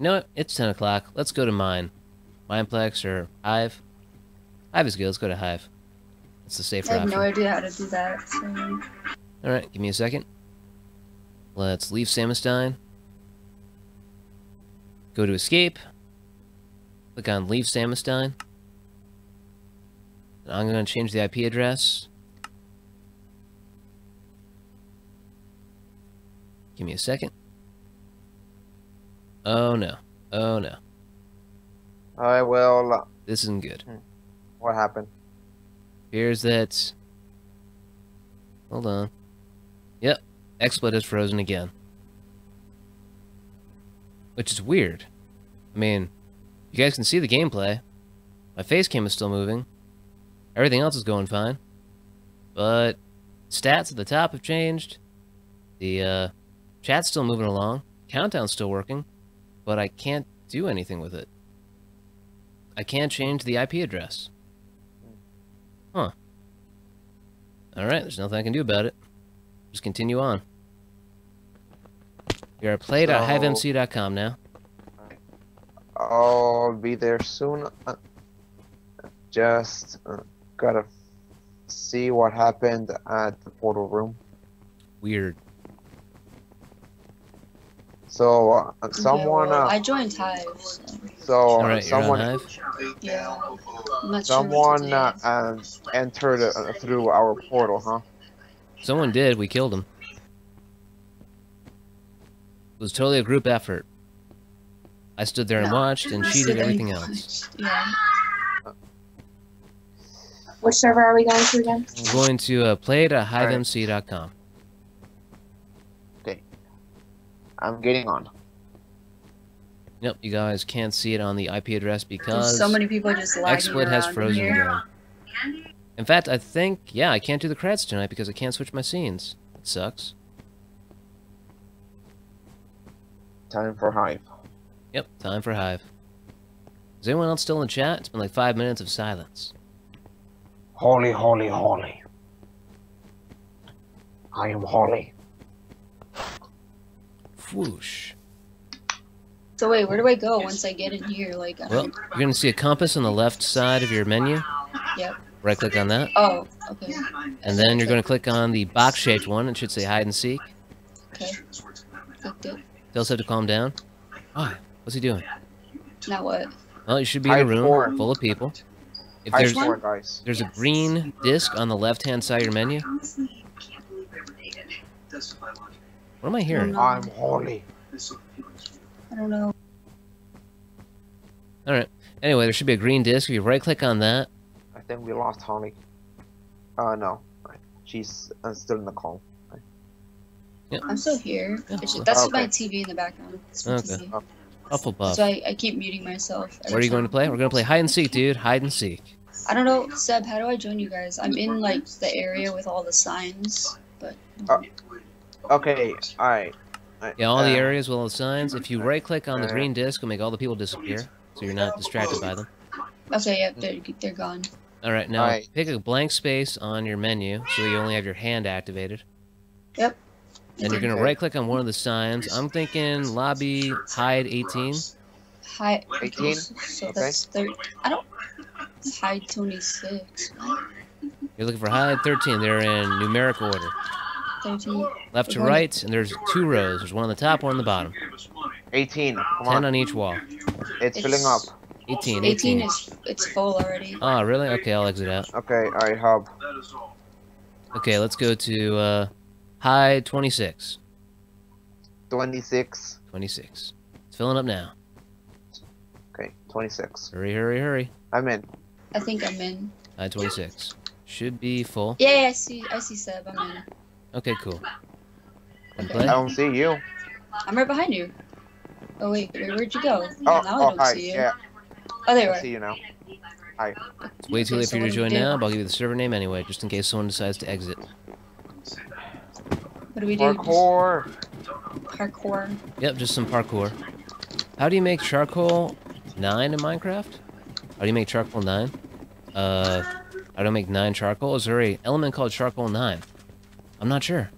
know what? It's ten o'clock. Let's go to Mine. Mineplex or Hive. Hive is good. Let's go to Hive. It's the safer option. I have no idea how to do that. So... Alright, give me a second. Let's leave Samistein. Go to escape. Click on leave Samistein. And I'm going to change the I P address. Give me a second. Oh no. Oh no. I will... This isn't good. What happened? Appears that... Hold on. Yep. XSplit is frozen again. Which is weird. I mean, you guys can see the gameplay. My face cam is still moving. Everything else is going fine. But stats at the top have changed. The uh, chat's still moving along. Countdown's still working. But I can't do anything with it. I can't change the I P address. Huh. Alright, there's nothing I can do about it. Just continue on. You're at play dot hive M C dot com now. I'll be there soon. just uh, gotta see what happened at the portal room. Weird. So uh, okay, someone. Well, uh, I joined Hive. So, so right, someone. Hive? Yeah. I'm not someone sure uh, uh, entered uh, through our portal, huh? Someone did. We killed him. It was totally a group effort. I stood there and no, watched and cheated everything else. Yeah. Which server are we going to again? I'm going to uh, play it at hive M C dot com. Okay. I'm getting on. Nope, you guys can't see it on the I P address because so many people just XSplit has frozen the game. In fact, I think, yeah, I can't do the credits tonight because I can't switch my scenes. It sucks. Time for Hive. Yep, time for Hive. Is anyone else still in chat? It's been like five minutes of silence. Holy, holy, holy. I am holy. Whoosh. So wait, where do I go once I get in here? Like, well, I'm... you're going to see a compass on the left side of your menu. Yep. Right click on that. Oh, okay. And then you're going to click on the box shaped one. It should say hide and seek. Okay. Clicked it. They'll have to calm down. Why? Oh, what's he doing? Now what? Well, you should be in a room form. full of people. If there's there's yes. a green disc on the left-hand side of your menu. What am I hearing? I I'm holy. I don't know. All right. Anyway, there should be a green disc. If you right-click on that. I think we lost Holly. Uh, no. She's uh, still in the call. Yep. I'm still here. Yeah. Just, that's okay. My T V in the background. Okay. Hufflepuff. So I, I keep muting myself. What are you time. going to play? We're going to play hide and seek, dude. Hide and seek. I don't know, Seb. How do I join you guys? I'm in like the area with all the signs, but. Uh, okay. All right. Yeah, all uh, the areas with all the signs. If you right-click on the green disc, it'll make all the people disappear, so you're not distracted by them. Okay. Yep. They're they're gone. All right. Now all right. pick a blank space on your menu, so you only have your hand activated. Yep. And you're going to right-click on one of the signs. I'm thinking lobby hide eighteen. Hide eighteen? So that's thirteen. I don't... Hide twenty-six. You're looking for hide thirteen. They're in numeric order. thirteen. Left to right, and there's two rows. There's one on the top, one on the bottom. eighteen. Come on. ten on each wall. It's filling up. eighteen. eighteen is... It's full already. Oh, really? Okay, I'll exit out. Okay, all right, hub. Okay, let's go to... Uh, Hide twenty-six. twenty-six. twenty-six. It's filling up now. Okay, twenty-six. Hurry, hurry, hurry. I'm in. I think I'm in. Hide twenty-six. Should be full. Yeah, yeah I see. I see Seb. I'm in. Okay, cool. Okay. I don't see you. I'm right behind you. Oh, wait. Where'd you go? Oh, yeah, now oh I don't hi, see you. Yeah. Oh, there you are. I see you now. Hi. It's way too late for you to join now, but I'll give you the server name anyway, just in case someone decides to exit. What do we do? Parkour! Parkour. Yep, just some parkour. How do you make charcoal nine in Minecraft? How do you make charcoal nine? Uh, how do I make nine charcoal? Is there an element called charcoal nine? I'm not sure.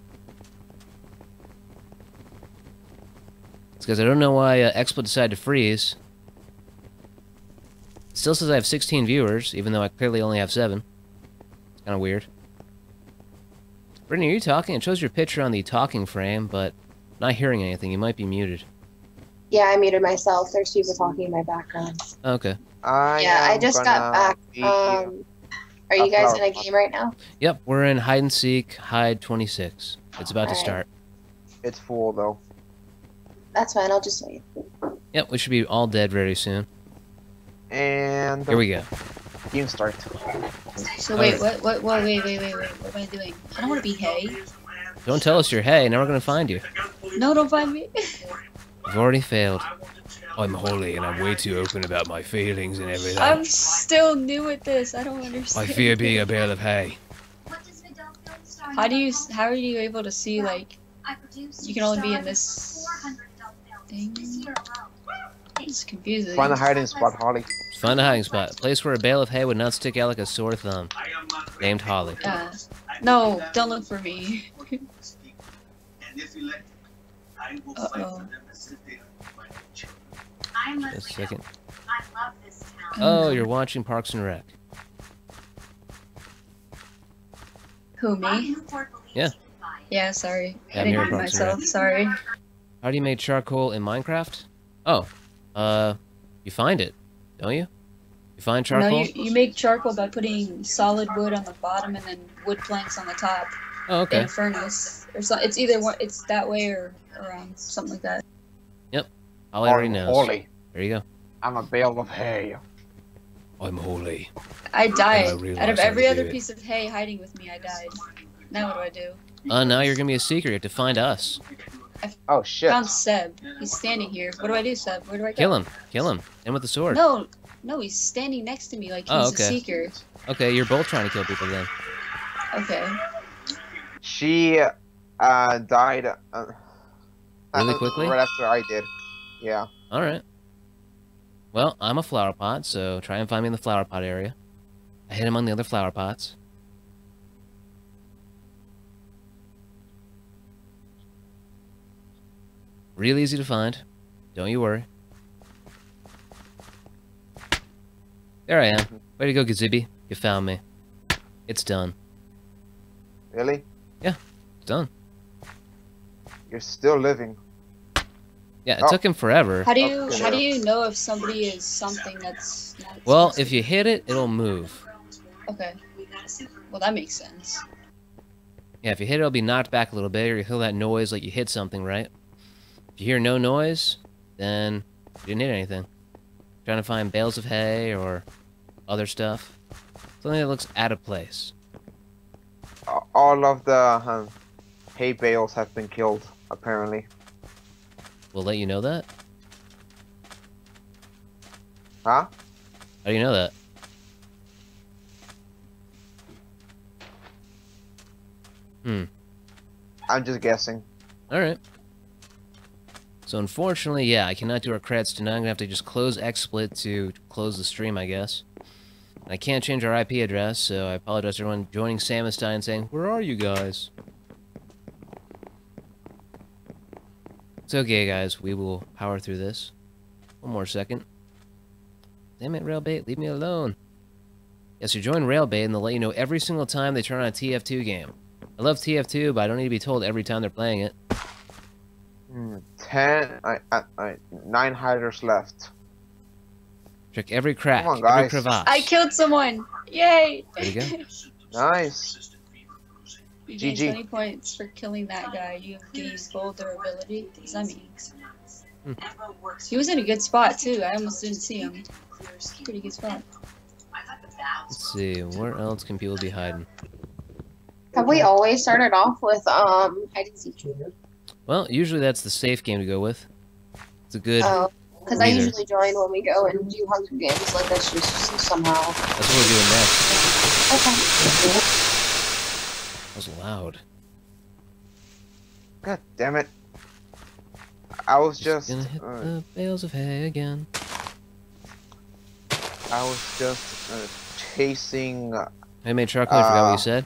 It's because I don't know why uh, XSplit decided to freeze. It still says I have sixteen viewers, even though I clearly only have seven. It's kind of weird. Brittany, are you talking? It shows your picture on the talking frame, but not hearing anything. You might be muted. Yeah, I muted myself. There's people talking in my background. Okay. I yeah, I just got back. Um, are you guys in a game right now? Yep, we're in hide and seek, hide twenty-six. It's about to start. It's full, though. That's fine. I'll just wait. Yep, we should be all dead very soon. And here we go. Game start. So wait, right. what, what, what, wait, wait, wait, wait, what am I doing? I don't want to be hay. Don't tell us you're hay, now we're going to find you. No, don't find me. You've already failed. I'm holy and I'm way too open about my feelings and everything. I'm still new at this, I don't understand. I fear being a bale of hay. How do you, how are you able to see, like, you can only be in this thing? It's confusing. Find a hiding spot, Holly. Find a hiding spot. A place where a bale of hay would not stick out like a sore thumb. Named Holly. Uh, no, don't look for me. Uh-oh. Just a second. Oh, you're watching Parks and Rec. Who, me? Yeah. Yeah, sorry. Yeah, I didn't hear myself, right. Sorry. How do you make charcoal in Minecraft? Oh, uh, you find it, don't you? You find charcoal? No, you, you make charcoal by putting solid wood on the bottom and then wood planks on the top. Oh, okay. In a furnace. Or so, it's either one, it's that way or, or um, something like that. Yep. Ollie already knows. Ollie. There you go. I'm a bale of hay. I'm holy. I died. I Out of every other it. piece of hay hiding with me, I died. Now what do I do? Uh, now you're gonna be a seeker. You have to find us. I oh shit. Found Seb. He's standing here. What do I do, Seb? Where do I go? Kill him. Kill him. And with the sword. No, no, he's standing next to me like he's oh, okay. a seeker. Okay, you're both trying to kill people then. Okay. She, uh, died. Uh, really quickly? Right after I did. Yeah. All right. Well, I'm a flower pot, so try and find me in the flower pot area. I hit him on the other flower pots. Real easy to find. Don't you worry. There I am. Way to go, Gazibi. You found me. It's done. Really? Yeah, it's done. You're still living. Yeah, it oh. took him forever. How do you okay. how do you know if somebody is something that's not Well, expensive? If you hit it, it'll move. Okay. Well, that makes sense. Yeah, if you hit it, it'll be knocked back a little bit, or you hear that noise like you hit something, right? If you hear no noise, then you didn't hit anything. You're trying to find bales of hay or other stuff. Something that looks out of place. All of the uh, hay bales have been killed, apparently. We'll let you know that? Huh? How do you know that? Hmm. I'm just guessing. Alright. So unfortunately, yeah, I cannot do our credits tonight. I'm going to have to just close XSplit to close the stream, I guess. And I can't change our I P address, so I apologize to everyone joining Samistein and saying, "Where are you guys?" It's okay, guys. We will power through this. One more second. Damn it, Railbait. Leave me alone. Yes, you join Railbait, and they'll let you know every single time they turn on a T F two game. I love T F two, but I don't need to be told every time they're playing it. Mm, ten... I, I, I, nine hiders left. Check every crack, on, every crevasse. I killed someone! Yay! There you go. Nice. You gain twenty points for killing that guy. You have gained gold durability. What does that mean? Hmm. He was in a good spot, too. I almost didn't see him. Pretty good spot. Let's see. Where else can people be hiding? Have we always started off with, um, hide and seek? Well, usually that's the safe game to go with. It's a good... Oh, because I usually join when we go and do Hunger Games. Like, that's just somehow... That's what we're doing next. Okay. Cool. That was loud. God damn it. I was just... just hit uh, the bales of hay again. I was just uh, chasing... Uh, I made charcoal, I forgot what you said.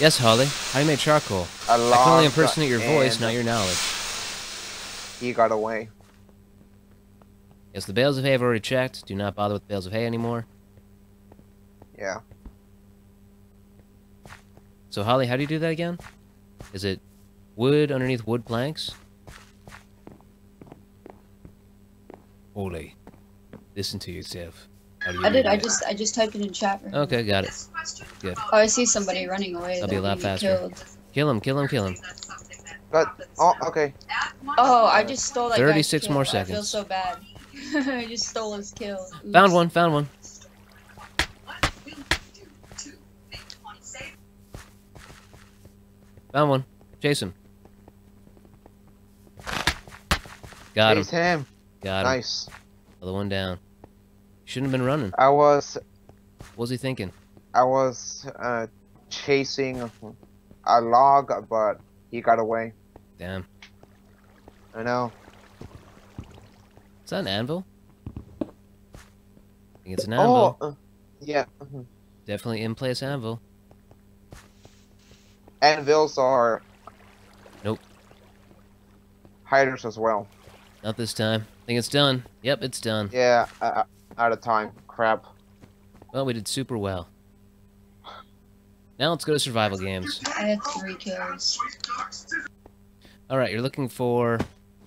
Yes, Holly, I made charcoal. I can only impersonate your voice, not your knowledge. He got away. Yes, the bales of hay I've already checked. Do not bother with bales of hay anymore. Yeah. So, Holly, how do you do that again? Is it wood underneath wood planks? Holly, listen to yourself. How do you I did. That? I just I just typed it in chat room. Okay, got it. Good. Oh, I see somebody running away. I'll be a lot faster. Killed. Kill him! Kill him! Kill him! But oh, okay. Oh, I just stole that. Thirty-six more seconds. I feel so bad. I just stole his kill. Oops. Found one. Found one. Found one. Chase him. Got him. Chase him. Got him. Nice. Other one down. Shouldn't have been running. I was... What was he thinking? I was uh, chasing a log, but he got away. Damn. I know. Is that an anvil? I think it's an anvil. Oh, uh, yeah. Definitely in-place anvil. Anvils are... Nope. Hiders as well. Not this time. I think it's done. Yep, it's done. Yeah, uh, out of time. Crap. Well, we did super well. Now let's go to Survival Games. I had three kills. Alright, you're looking for...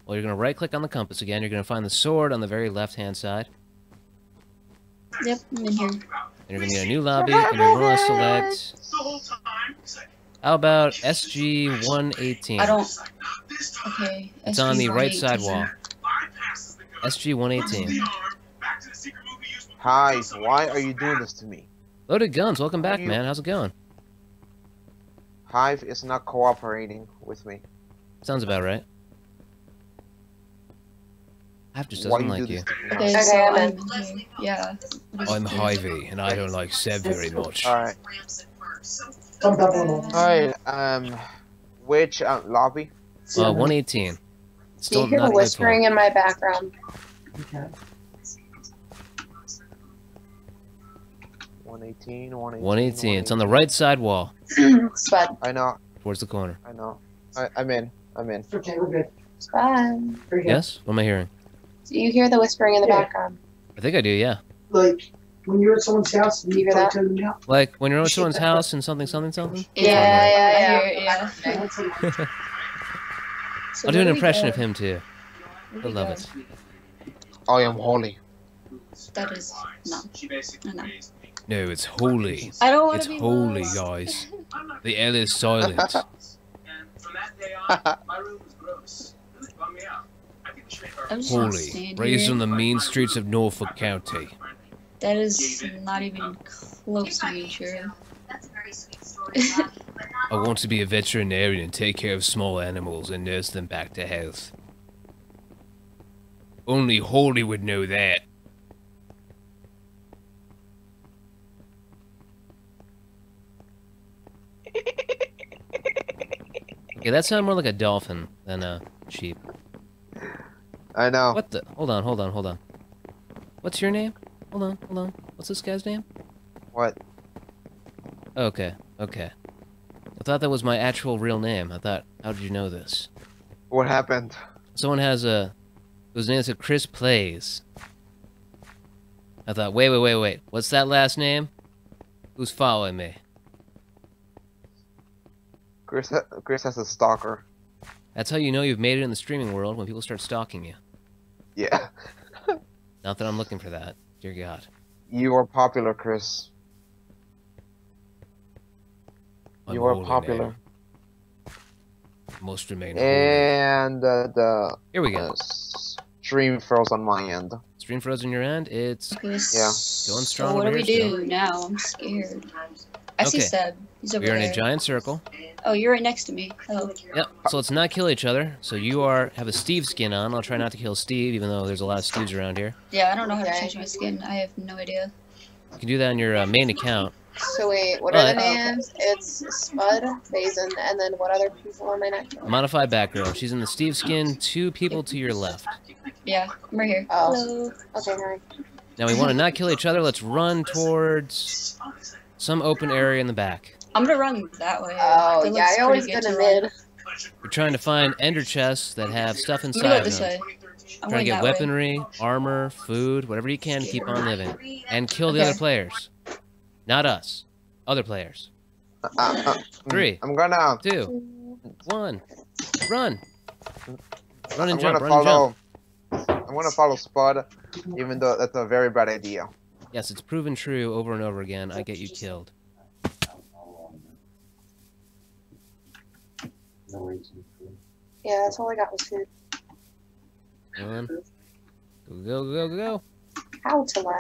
Well, you're going to right-click on the compass again. You're going to find the sword on the very left-hand side. Yep, I'm in here. And you're going to get a new lobby, and you're going to select... How about S G one eighteen? I don't... Okay. It's on the right side wall. S G one eighteen. Hi, why are you doing this to me? Loaded Guns, welcome back, man. How's it going? Hive is not cooperating with me. Sounds about right. Hive just doesn't like you. Okay, so I'm, yeah. I'm Hivey, and I don't like Seb very much. Alright. Alright, um... Which uh, lobby? Uh, one eighteen. Still you hear not whispering in my background. Okay. one eighteen, one eighteen, one eighteen. It's on the right side wall. Spud. I know. Towards the corner. I know. I, I'm in. I'm in. Okay, we're good. Spud. Yes? What am I hearing? Do you hear the whispering in the yeah. background? I think I do, yeah. Like, when you're at someone's house, you hear that? Like, when you're at someone's house and something, something, something? Yeah, yeah, yeah. yeah, yeah. yeah. yeah. So I'll do an impression go? of him, too. I love it. I am holy. That is... No. No. No, it's holy. I don't want to be holy, lost. guys. The L is silent. Holy. Raised on the mean streets of Norfolk County. That is not even close to being true. I want to be a veterinarian and take care of small animals and nurse them back to health. Only holy would know that. Okay, that sounded more like a dolphin than a sheep. I know. What the? Hold on, hold on, hold on. What's your name? Hold on, hold on. What's this guy's name? What? Okay, okay. I thought that was my actual real name. I thought, how did you know this? What happened? Someone has a... His name is Chris Plays. I thought, wait, wait, wait, wait. What's that last name? Who's following me? Chris, Chris has a stalker. That's how you know you've made it in the streaming world, when people start stalking you. Yeah. Not that I'm looking for that. Dear God. You are popular, Chris. I'm you are popular. Most remain. And uh, the here we go. Uh, stream froze on my end. Stream froze on your end. It's okay. yeah. Going strong. So what do we do now? I'm scared. I okay. see Seb. He's over We're there. in a giant circle. Oh, you're right next to me. Oh. Yep, so let's not kill each other. So you are have a Steve skin on. I'll try not to kill Steve, even though there's a lot of Steves around here. Yeah, I don't know how to change my skin. I have no idea. You can do that on your uh, main account. So wait, what but, are the names? It's Spud, Basin, and then what other people are my next one? Modify background. She's in the Steve skin, two people to your left. Yeah, I'm right here. Oh. Hello. Okay, hurry. Now we want to not kill each other. Let's run towards... some open area in the back. I'm gonna run that way. Oh, it yeah, I always get to mid. We're trying to find ender chests that have stuff inside of them. I'm trying to get weaponry, way. armor, food, whatever you can to keep on living. And kill the okay. other players. Not us. Other players. Uh, uh, Three. I'm gonna... Two. One. Run. Run and I'm jump, run follow, and jump. I'm gonna follow Spud, even though that's a very bad idea. Yes, it's proven true over and over again. I get you killed. Yeah, that's all I got was food. Come on. Go, go, go, go. How to lag.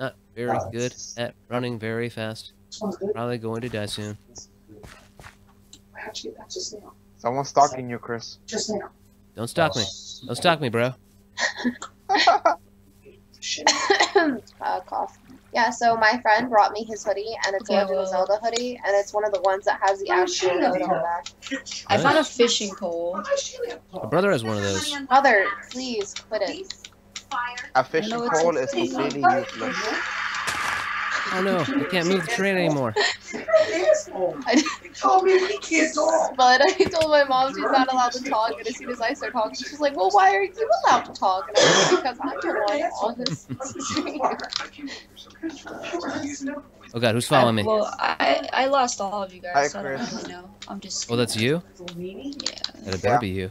Not very good at running very fast. Probably going to die soon. Someone's stalking you, Chris. Just now. Don't stalk me. Don't stalk me, bro. uh, cough. Yeah, so my friend brought me his hoodie, and it's a Legend of Zelda hoodie, and it's one of the ones that has the actual note on the back. Nice. I found a fishing pole. My brother has one of those. Mother, please quit it. A fishing pole is completely useless. Oh no, I can't move the train anymore. I told me we can't talk. But I told my mom she's not allowed to talk, and as soon as I start talking, she's like, well, why are you allowed to talk? And I was like, because I'm the one on this stream. Oh god, who's following I, me? Well, I I lost all of you guys. Hi, so I don't really know. I'm just. Oh, that's you. Yeah. That better be you.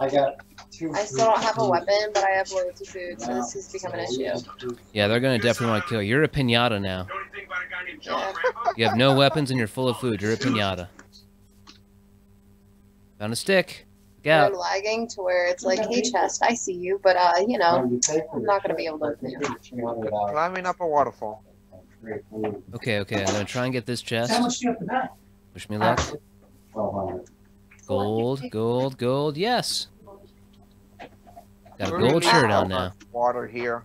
I got two. I still don't have a weapon, but I have loads of food, so this has become an issue. Yeah, they're gonna definitely want to kill you. You're a pinata now. Yeah. You have no weapons and you're full of food. You're a pinata. Found a stick. Yeah. I'm lagging to where it's like, hey, chest, I see you, but uh, you know, I'm not gonna be able to. You know. Climbing up a waterfall. Okay, okay, I'm gonna try and get this chest. Wish me luck. Gold, gold, gold. Yes. Got a gold shirt on now. Water here.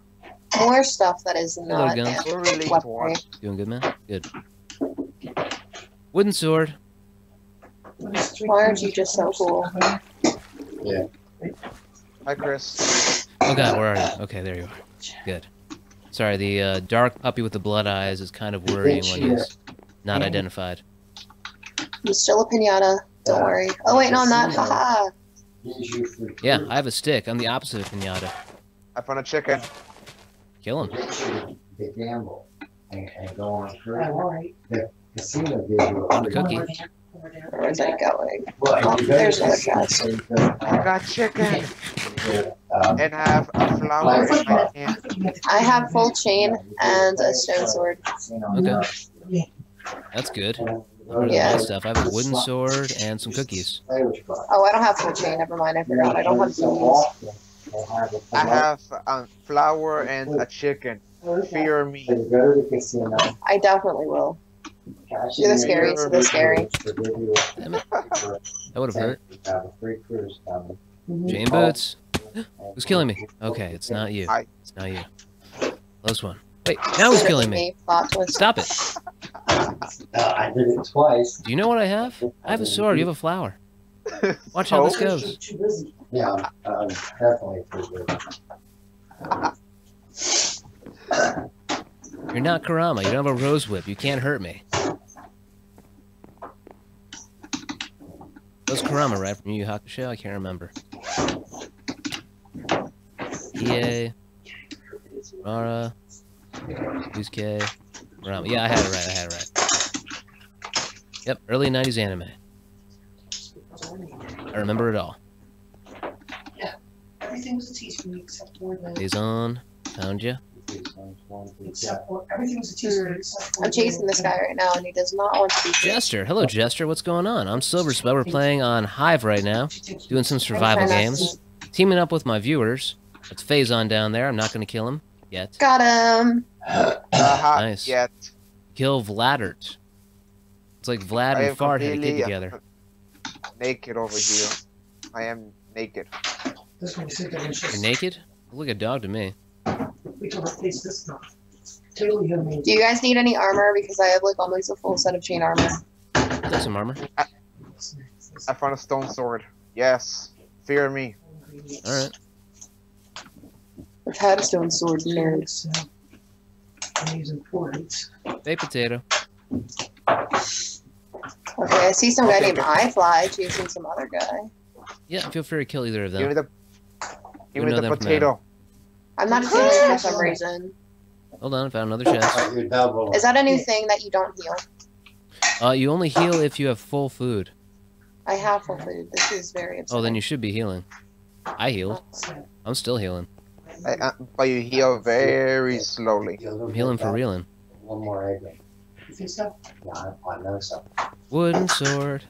More stuff that is not. Hello, doing good, man. Good. Wooden sword. Why aren't you just so cool? Yeah. Hi, Chris. Oh god, where are you? Okay, there you are. Good. Sorry, the uh, dark puppy with the blood eyes is kind of worrying when he's not identified. He's still a pinata. Don't uh, worry. Oh wait, no, I'm not. Haha. Yeah, I have a stick. I'm the opposite of pinata. I found a chicken. Kill him. They gamble and go on a The casino gives you a cookie. Where's that going? Oh, there's another chest. I got chicken. And have a flower in my hand. I have full chain and a stone sword. Okay. That's good. Yeah. Stuff. I have a wooden sword and some cookies. Oh, I don't have full chain. Never mind. I forgot. I don't have cookies. I have a flower and a chicken. Fear me. I definitely will. You're the scary, so the scary. Damn it. That would have hurt. Jane Boots. Who's killing me? Okay, it's not you. It's not you. Close one. Wait, now who's killing me? Stop it. I did it twice. Do you know what I have? I have a sword. You have a flower. Watch how this goes. Yeah, definitely. You're not Karama. You don't have a rose whip. You can't hurt me. That was Karama, right? From Yu Yu Hakusho? I can't remember. Kie. Mara. Yusuke. Karama. Yeah, I had it right. I had it right. Yep, early nineties anime. I remember it all. Yeah. Everything was a tease for me except for the... He's on. Found ya. I'm chasing this guy right now, and he does not want to be chased. Jester, hello Jester, what's going on? I'm Silverspud. We're playing on Hive right now, doing some survival games, teaming up with my viewers. It's Phazon down there. I'm not going to kill him yet. Got him. Nice. Yet. Kill Vladert. It's like Vlad and Fart had a kid together. Naked over here. I am naked. You're naked? You look a dog to me. We can replace this now. Totally do you guys need any armor? Because I have like almost a full set of chain armor. There's some armor. I, I found a stone sword. Yes. Fear me. Alright. I've had a stone sword, nerds. Baked potato. Okay, I see some guy okay. named iFly chasing some other guy. Yeah, feel free to kill either of them. Give me the, give me the potato. I'm not healing for some reason. Hold on, I found another chest. Is that a new thing that you don't heal? Uh, you only heal if you have full food. I have full food. This is very upsetting. Oh, then you should be healing. I healed. I'm still healing. I, uh, but you heal very slowly. I'm healing for reeling. One more egg. You think so? Yeah, I know so. Wooden sword.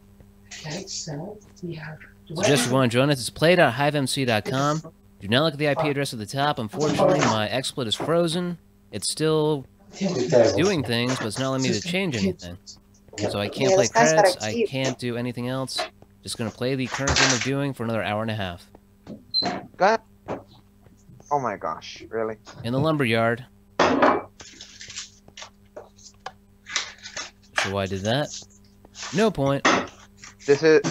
Okay, so we have... So just want to join us. It's played dot hive M C dot com. Do not look at the I P address at the top. Unfortunately, my XSplit is frozen. It's still doing things, but it's not allowing me to change anything. So I can't play credits. I can't do anything else. Just gonna play the current game we're doing for another hour and a half. God. Oh my gosh! Really? In the lumberyard. Not sure why I did that. No point. This is.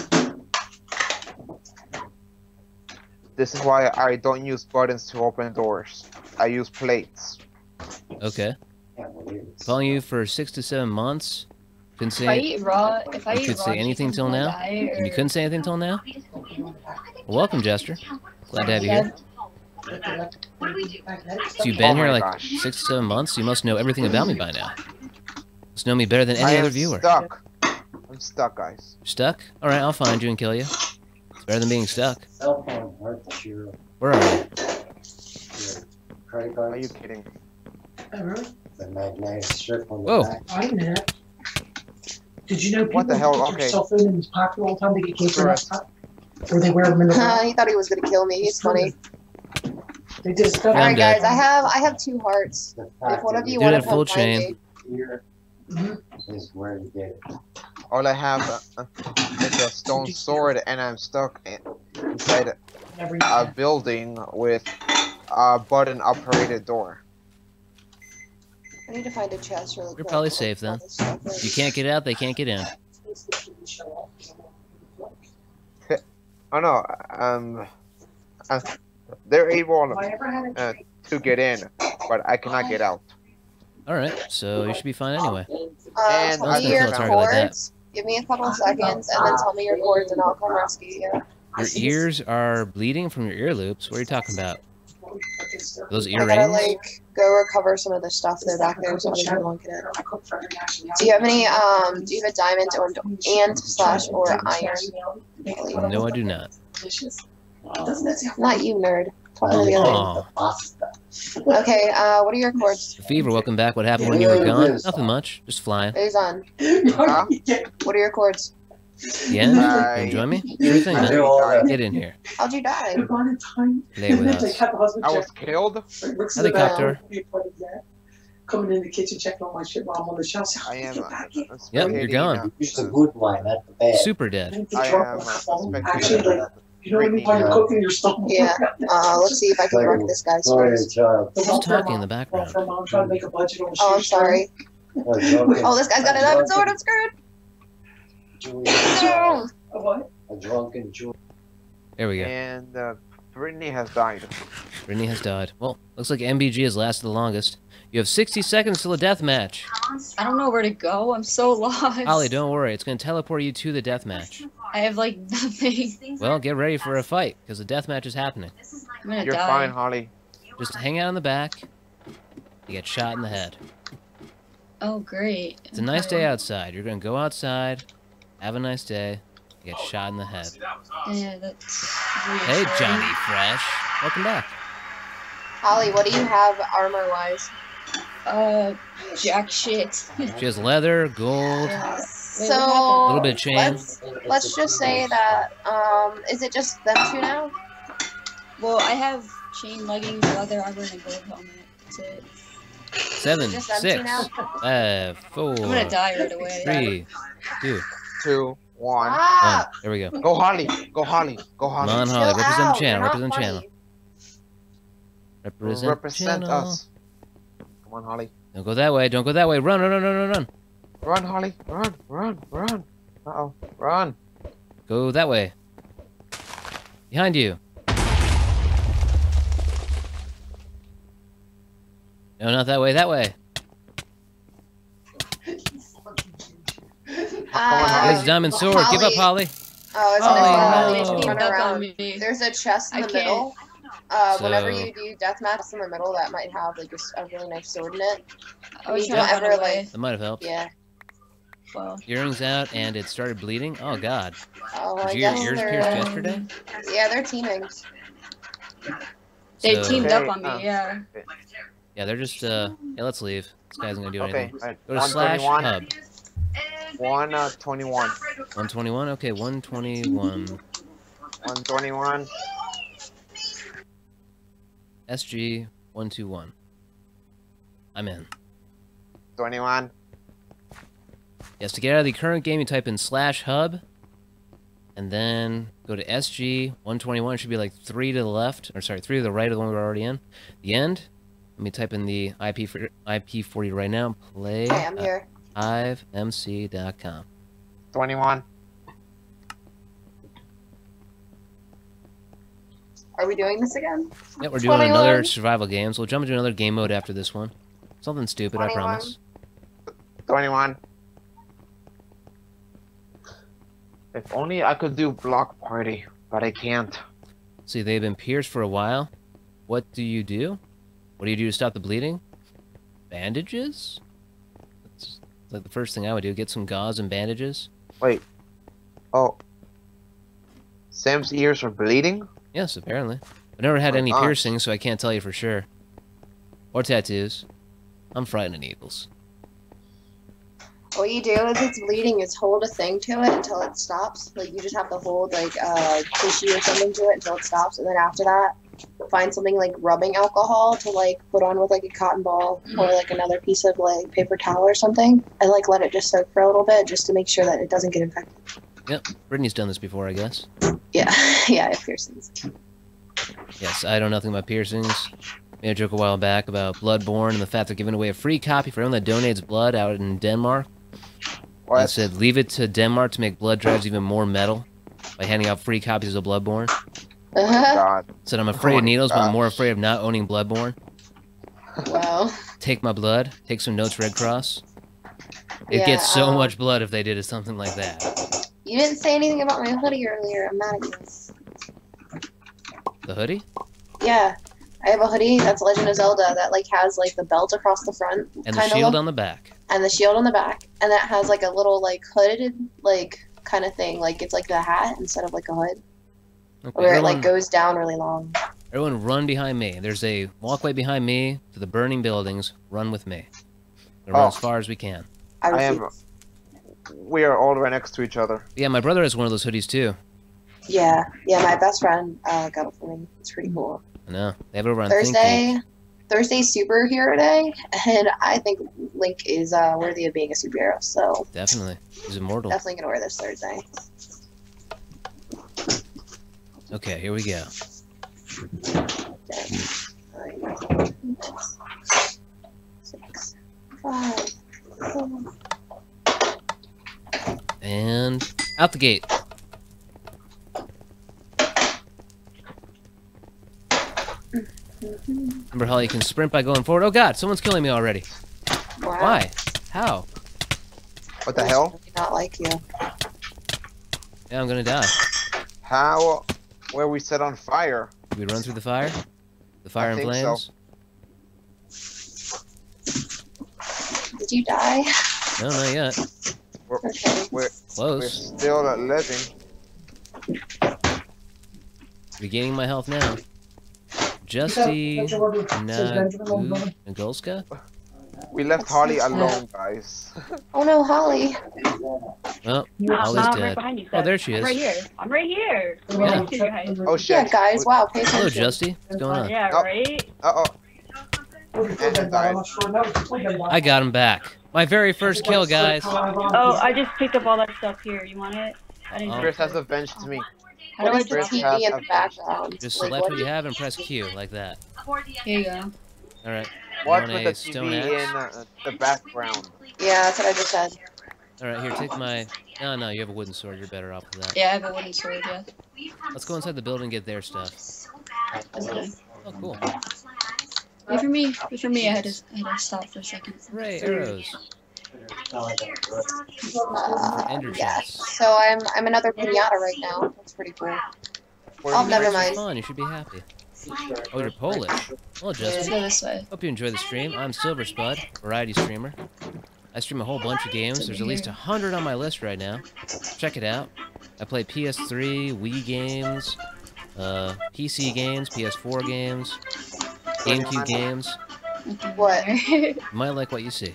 This is why I don't use buttons to open doors. I use plates. Okay. Following you for six to seven months. Couldn't say. If I eat raw, if I you eat could raw, say anything till now. Or... You couldn't say anything till now. Well, welcome, Jester. Glad to have you here. What do we do? So you've been oh here like gosh. six, seven months? You must know everything about me by now. You must know me better than any I other viewer. Stuck. I'm stuck, guys. You're stuck? Alright, I'll find you and kill you. It's better than being stuck. Cell phone hurts you. Where are you? Credit cards. Are you kidding? Oh, really? The magnetic strip on the Whoa. back. Wait a minute. Did you know people what the hell? Put okay. cell phone in his pocket all the time to get kicked in the Or they wear them in the uh, He thought he was going to kill me. He's funny. They did stuff. Alright, guys, I have I have two hearts. If one of you want to come find me. All I have uh, is a stone sword, and I'm stuck in, inside a, a building with a button-operated door. I need to find a chest really quick. You're probably safe then. If you can't get out, they can't get in. Oh no, um, uh, they're able uh, to get in, but I cannot get out. Alright, so you should be fine anyway. Uh, tell me your cords, give me a couple seconds, and then tell me your cords and I'll come rescue you. Your ears are bleeding from your ear loops? What are you talking about? Those earrings? I gotta, like, go recover some of the stuff that back there so I can look at it. Do you have any, um, do you have a diamond or, and slash or iron? No, I do not. Not you, nerd. Oh. Okay, uh, what are your cords? Fever, welcome back. What happened when you were gone? Nothing much. Just flying. Who's on? Uh, what are your cords? Yeah, you enjoy me? Sure thing, man. Get in here. How'd you die? Lay with us. I was killed? Helicopter. Coming in the kitchen, checking on my shit while I'm on the shelf. I am. Yep, you're gone. Super dead. I am. Actually, like, you know when you're cooking your stuff? Yeah. Uh, let's see if I can work this guy's first. Who's talking in the background? Oh, I'm sorry. Oh, this guy's got an iron sword. I'm screwed. No. A what? A drunken Julie. There we go. And uh, Brittany has died. Brittany has died. Well, looks like M B G has lasted the longest. You have sixty seconds till a death match. I don't know where to go. I'm so lost. Ollie, don't worry. It's going to teleport you to the death match. I have like nothing. Well, get ready for a fight because the death match is happening. I'm gonna You're die. fine, Holly. Just hang out in the back. You get shot in the head. Oh, great. It's a nice day outside. You're going to go outside. Have a nice day. You get oh, shot in the head. That was awesome. Yeah, that's hey, Johnny Fresh. Welcome back. Holly, what do you have armor-wise? Uh, jack shit. She has leather, gold, yes. Wait, so, a little bit of chain. Let's, let's just say that, um, is it just them two now? Well, I have chain, leggings, leather armor, and a gold helmet. That's it. Seven, just six, five, four, I'm gonna die right away. three, two. Two, one. Ah! one. There we go. Go Holly. Go Holly. Go Holly. Come on Holly. Still represent out. the channel. Represent the channel. Represent, represent channel. us. Come on Holly. Don't go that way. Don't go that way. Run, run, run, run, run. Run Holly. Run, run, run. Uh-oh. Run. Go that way. Behind you. No, not that way. That way. Uh, There's diamond sword. Holly. Give up, Holly. Oh, it's oh, nice. Oh, no. There's a chest in the middle. Uh, so... Whenever you do deathmatch in the middle, that might have like a really nice sword in it. Oh, you don't ever like. That might have helped. Yeah. Well. Earrings out, and it started bleeding. Oh God. Oh, Did I you guess your ears they're... pierced yesterday? Yeah, they're teaming. So... They teamed okay, up on me. Um, yeah. Yeah, they're just. Uh... Yeah, let's leave. This guy's not gonna do anything. Okay, right. Go to slash hub. one twenty-one. one twenty-one? Okay, one twenty-one. one twenty-one. S G one twenty-one. I'm in. twenty-one. Yes, to get out of the current game, you type in slash hub, and then go to S G one twenty-one. It should be like three to the left, or sorry, three to the right of the one we're already in. The end. Let me type in the I P for, I P for you right now. Play. Hi, I'm uh, here. Hive M C dot com. twenty-one. Are we doing this again? Yeah, we're doing twenty-one. Another survival games. We'll jump into another game mode after this one. Something stupid, twenty-one. I promise. twenty-one. If only I could do block party, but I can't. See, they've been pierced for a while. what do you do? What do you do to stop the bleeding? Bandages? That's like the first thing I would do. Get some gauze and bandages. Wait. Oh. Sam's ears are bleeding? Yes, apparently. I've never had any piercings, so I can't tell you for sure. Or tattoos. I'm frightened of needles. What you do is it's bleeding is hold a thing to it until it stops. Like, you just have to hold, like, uh, tissue or something to it until it stops. And then after that, find something like rubbing alcohol to, like, put on with, like, a cotton ball or, like, another piece of, like, paper towel or something. And, like, let it just soak for a little bit just to make sure that it doesn't get infected. Yep. Brittany's done this before, I guess. Yeah. Yeah, I have piercings. Yes, I know nothing about piercings. I made a joke a while back about Bloodborne and the fact they're giving away a free copy for anyone that donates blood out in Denmark. What? I said, leave it to Denmark to make blood drives even more metal by handing out free copies of Bloodborne. Oh my God. I said, I'm afraid oh of needles, gosh. But I'm more afraid of not owning Bloodborne. Wow. Take my blood. Take some notes, Red Cross. It yeah, gets so um, much blood if they did something like that. You didn't say anything about my hoodie earlier. I'm mad at you. The hoodie? Yeah. I have a hoodie that's Legend of Zelda that, like, has, like, the belt across the front. And the shield on the back. And the shield on the back. And that has, like, a little, like, hooded, like, kind of thing. Like, it's, like, the hat instead of, like, a hood. Okay, where everyone, it, like, goes down really long. Everyone run behind me. There's a walkway behind me to the burning buildings. Run with me. We'll oh. Run as far as we can. I, I am... We are all right next to each other. Yeah, my brother has one of those hoodies, too. Yeah. Yeah, my best friend uh, got it for me. It's pretty cool. I know. They have it over on Thursday, Thursday Superhero Day, and I think Link is uh, worthy of being a superhero, so... Definitely. He's immortal. Definitely gonna wear this Thursday. Okay, here we go. six, five, four And... out the gate. Remember how you can sprint by going forward? Oh god, someone's killing me already. Wow. Why? How? What the hell? I not like you. Yeah, I'm gonna die. How? Where we set on fire? Did we run through the fire? The fire I and think flames? So. Did you die? No, not yet. We're, okay. we're, Close. We're still at living. Regaining my health now. Justy, Nagulska? We left Holly alone, guys. Oh no, Holly. Well, Holly's dead. Oh, there she is. I'm right here. I'm right here. Yeah. Oh shit. Yeah, guys, wow. Pay attention. Hello, Justy. What's going on? Yeah, right? Uh oh. I got him back. My very first kill, guys. Oh, I just picked up all that stuff here. You want it? I didn't Chris has avenged me. How do I just T V in the background? Just select like, what you have and press Q, like that. Here you go. Alright. What with the T V in uh, the background? Yeah, that's what I just said. Alright, here, take my... No, no, you have a wooden sword. You're better off with that. Yeah, I have a wooden sword, yeah. Let's go inside the building and get their stuff. Okay. Oh, cool. Wait for me. Wait for me. I had to, I had to stop for a second. Ray arrows. Uh, yeah. So I'm I'm another pinata right now. That's pretty cool. Oh, never mind. Fun. You should be happy. Oh, you're Polish. Well, Justin. Yeah, this way. Hope you enjoy the stream. I'm Silverspud, variety streamer. I stream a whole bunch of games. There's at least a hundred on my list right now. Check it out. I play P S three, Wii games, uh, P C games, P S four games, GameCube games. What? You might like what you see.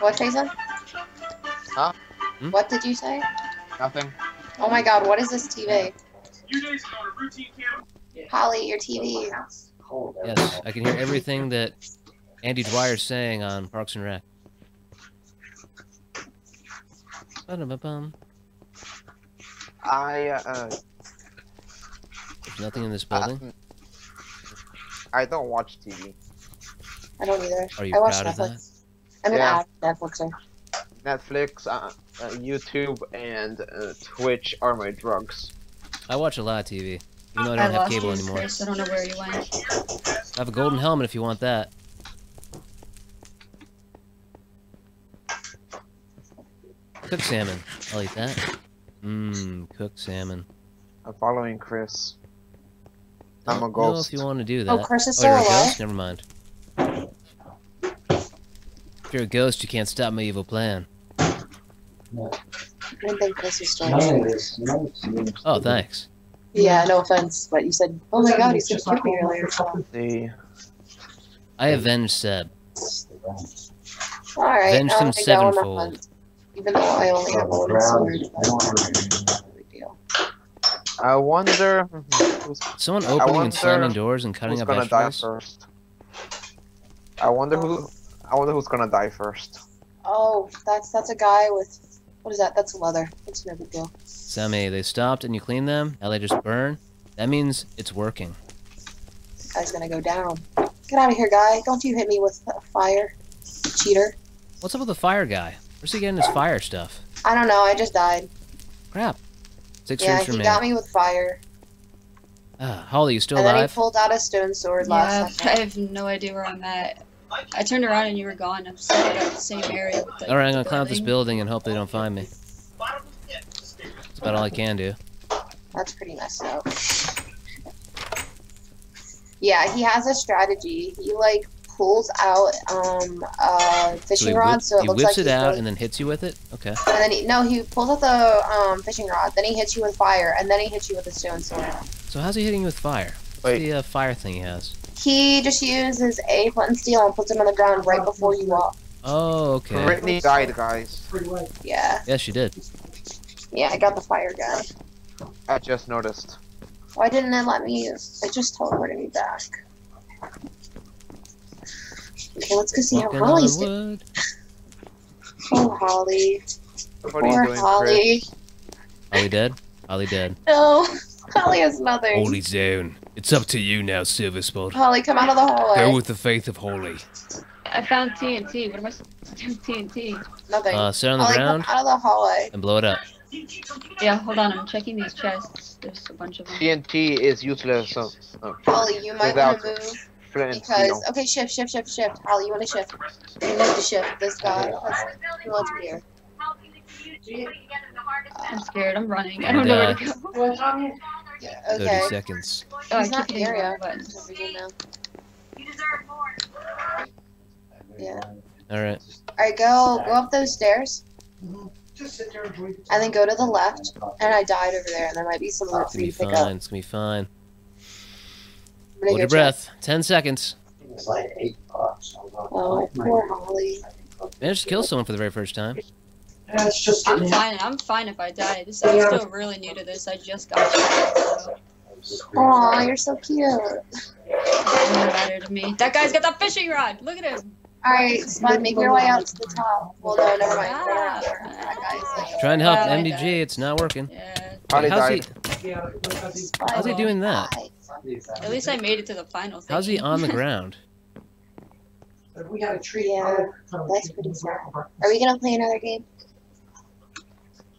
What, Jason? Huh? Hmm? What did you say? Nothing. Oh my god, what is this T V? Holly, your T V. Yes, I can hear everything that Andy Dwyer's saying on Parks and Rec. Ba-da-ba-bum. I, uh... There's nothing in this building? I don't watch T V. I don't either. Are you I proud watch of that? I'm yeah. an ad Netflixer. Netflix, uh, uh, YouTube, and uh, Twitch are my drugs. I watch a lot of T V. Even though I don't I have cable anymore. Chris, I don't know where you went. I have a golden helmet if you want that. Cooked salmon. I'll eat that. Mmm, cooked salmon. I'm following Chris. I'm a ghost. I don't know if you want to do that. Oh, Chris, oh, you're a ghost? Never mind. If you're a ghost, you can't stop my evil plan. No. I don't think Chris is still alive. Oh, thanks. Yeah, no offense, but you said, oh my god, he's just talking to me earlier. So. I avenged Seb. Alright, avenged him sevenfold. Even though I only have one sword, that's no big deal. I wonder... Someone opening and slamming doors and cutting up ashtrays? Die first. I wonder who... I wonder who's gonna die first. Oh, that's that's a guy with... What is that? That's leather. It's no big deal. Sammy, they stopped and you clean them. Now they just burn. That means it's working. This guy's gonna go down. Get out of here, guy. Don't you hit me with a fire. Cheater. What's up with the fire guy? Where's he getting his fire stuff? I don't know. I just died. Crap. Six yeah, he got me with fire. Uh, Holly, you still and alive? And then he pulled out a stone sword yeah, last time. I have no idea where I'm at. I turned around and you were gone. I'm still in the same area. Alright, I'm gonna building. climb up this building and hope they don't find me. That's about all I can do. That's pretty messed up. Yeah, he has a strategy. He, like, pulls out, um, uh, fishing so rod, whip, so it looks like he whips it out going... and then hits you with it? Okay. And then he, no, he pulls out the, um, fishing rod, then he hits you with fire, and then he hits you with a stone sword. So how's he hitting you with fire? What's Wait. the, uh, fire thing he has? He just uses a flint and steel and puts him on the ground right before you walk. Oh, okay. Brittany died, guys. Yeah. Yeah, she did. Yeah, I got the fire guy. I just noticed. Why didn't it let me use? I just teleported me back. Okay, let's go see Walking how Holly's doing. Oh, Holly. What Poor are you doing, Holly. Chris? Holly dead? Holly dead. No, Holly has nothing. Holly's down. It's up to you now, Silverspud. Holly, come out of the hallway. Go with the faith of Holly. I found T N T. What am I supposed to do with T N T? Nothing. Uh, sit on the Holly, ground. Come out of the hallway. And blow it up. Yeah, hold on. I'm checking these chests. There's a bunch of them. T N T is useless. So, oh. Holly, you might want to move because steel. okay, shift, shift, shift, shift. Holly, you want to shift? You need to shift. This guy wants beer. I'm scared. I'm running. I don't and, uh, know where to go. Yeah, okay. Thirty seconds. Oh, it's not the area. But you deserve more. Yeah. All right. All right, go go up those stairs. Mm-hmm. And then go to the left, and I died over there, and there might be some loot for you to pick up. It's gonna be fine. Hold your breath. Ten seconds. Oh, poor Holly. Managed to kill someone for the very first time. I'm fine. I'm fine if I die. This, I'm still really new to this. I just got started, so. Aw, you're so cute. Doesn't matter to me. That guy's got the fishing rod. Look at him. Alright, Spud, make your way out to the top. Well, no, never mind. Ah, ah, like, trying to help M D G, died. It's not working. Yeah. Wait, how's, he, how's he doing that? At least I made it to the final thing. How's he on the ground? We got a tree. Yeah, that's pretty smart. Are we gonna play another game?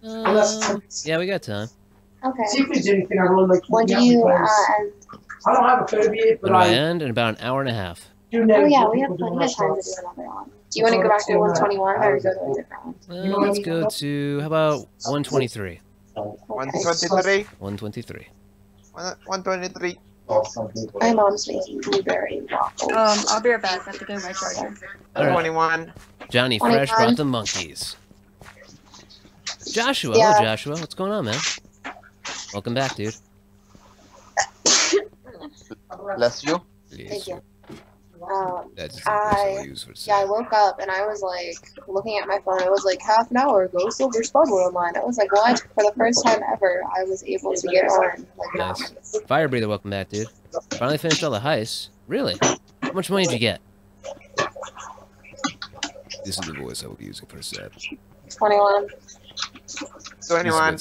Um, yeah, we got time. Okay. See if there's anything I really like. When do you uh, end? I don't have a phobia, but I end in about an hour and a half. Oh yeah, we have plenty of time to do another one. Do you want to go back to one twenty-one or go to a different one? Uh, let's go to, how about one twenty-three? one twenty-three? one twenty-three. one twenty-three. My mom's making blueberry waffles. Um, I'll be right back. I have to go to my charger. one twenty-one. Johnny Fresh brought the monkeys. Joshua, yeah. Hello Joshua. What's going on, man? Welcome back, dude. Bless you. Please. Thank you. Um, That's I, I yeah, I woke up and I was like looking at my phone. It was like half an hour ago, Silverspud were online. I was like, what? For the first time ever, I was able to get on. Like, nice. Fire breather, welcome back, dude. Finally finished all the heists. Really? How much money did you get? This is the voice I will be using for Seb. twenty-one. twenty-one.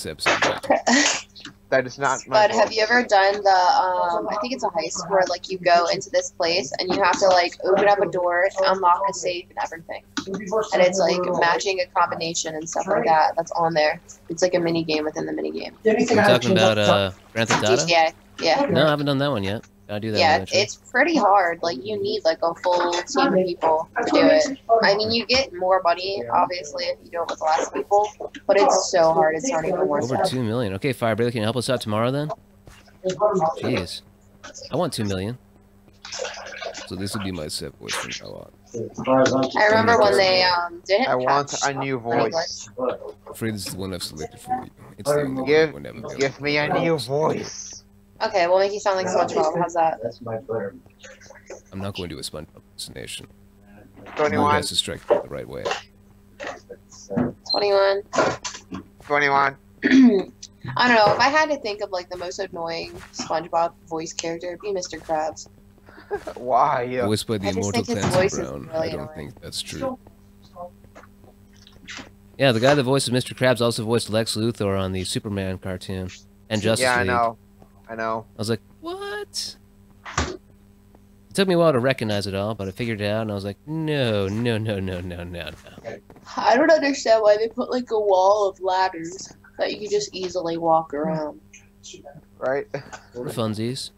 That is not my But fault. Have you ever done the, um, I think it's a heist where, like, you go into this place and you have to, like, open up a door to unlock a safe and everything. And it's, like, matching a combination and stuff like that that's on there. It's, like, a mini-game within the mini-game. You're talking about, uh, Grand Theft Auto? Yeah, yeah. No, I haven't done that one yet. I do that yeah, eventually. It's pretty hard. Like, you need, like, a full team of people to do it. I mean, you get more money, obviously, if you do it with less people, but it's so hard. It's not even worth it. Over two million. Okay, Firebreather, can you help us out tomorrow, then? Jeez. I want two million. So this would be my set voice from now on. I remember when they um did. I want a new voice. I'm afraid this is the one I've selected for you. It's the only give, one I've give available. Me a new voice. Okay, we'll make you sound like SpongeBob. How's that? That's my bird. I'm not going to do a SpongeBob hallucination. Twenty-one. Has to strike the right way. Twenty-one. Twenty-one. I don't know. If I had to think of like the most annoying SpongeBob voice character, it'd be Mister Krabs. Why? Yeah. Voiced by the immortal Clancy Brown. Really I don't annoying. think that's true. Yeah, the guy that voices Mister Krabs also voiced Lex Luthor on the Superman cartoon and Justice yeah, League. Yeah, I know. I know. I was like, what? It took me a while to recognize it all, but I figured it out, and I was like, no, no, no, no, no, no, no. I don't understand why they put like a wall of ladders that you could just easily walk around. Right. For funsies.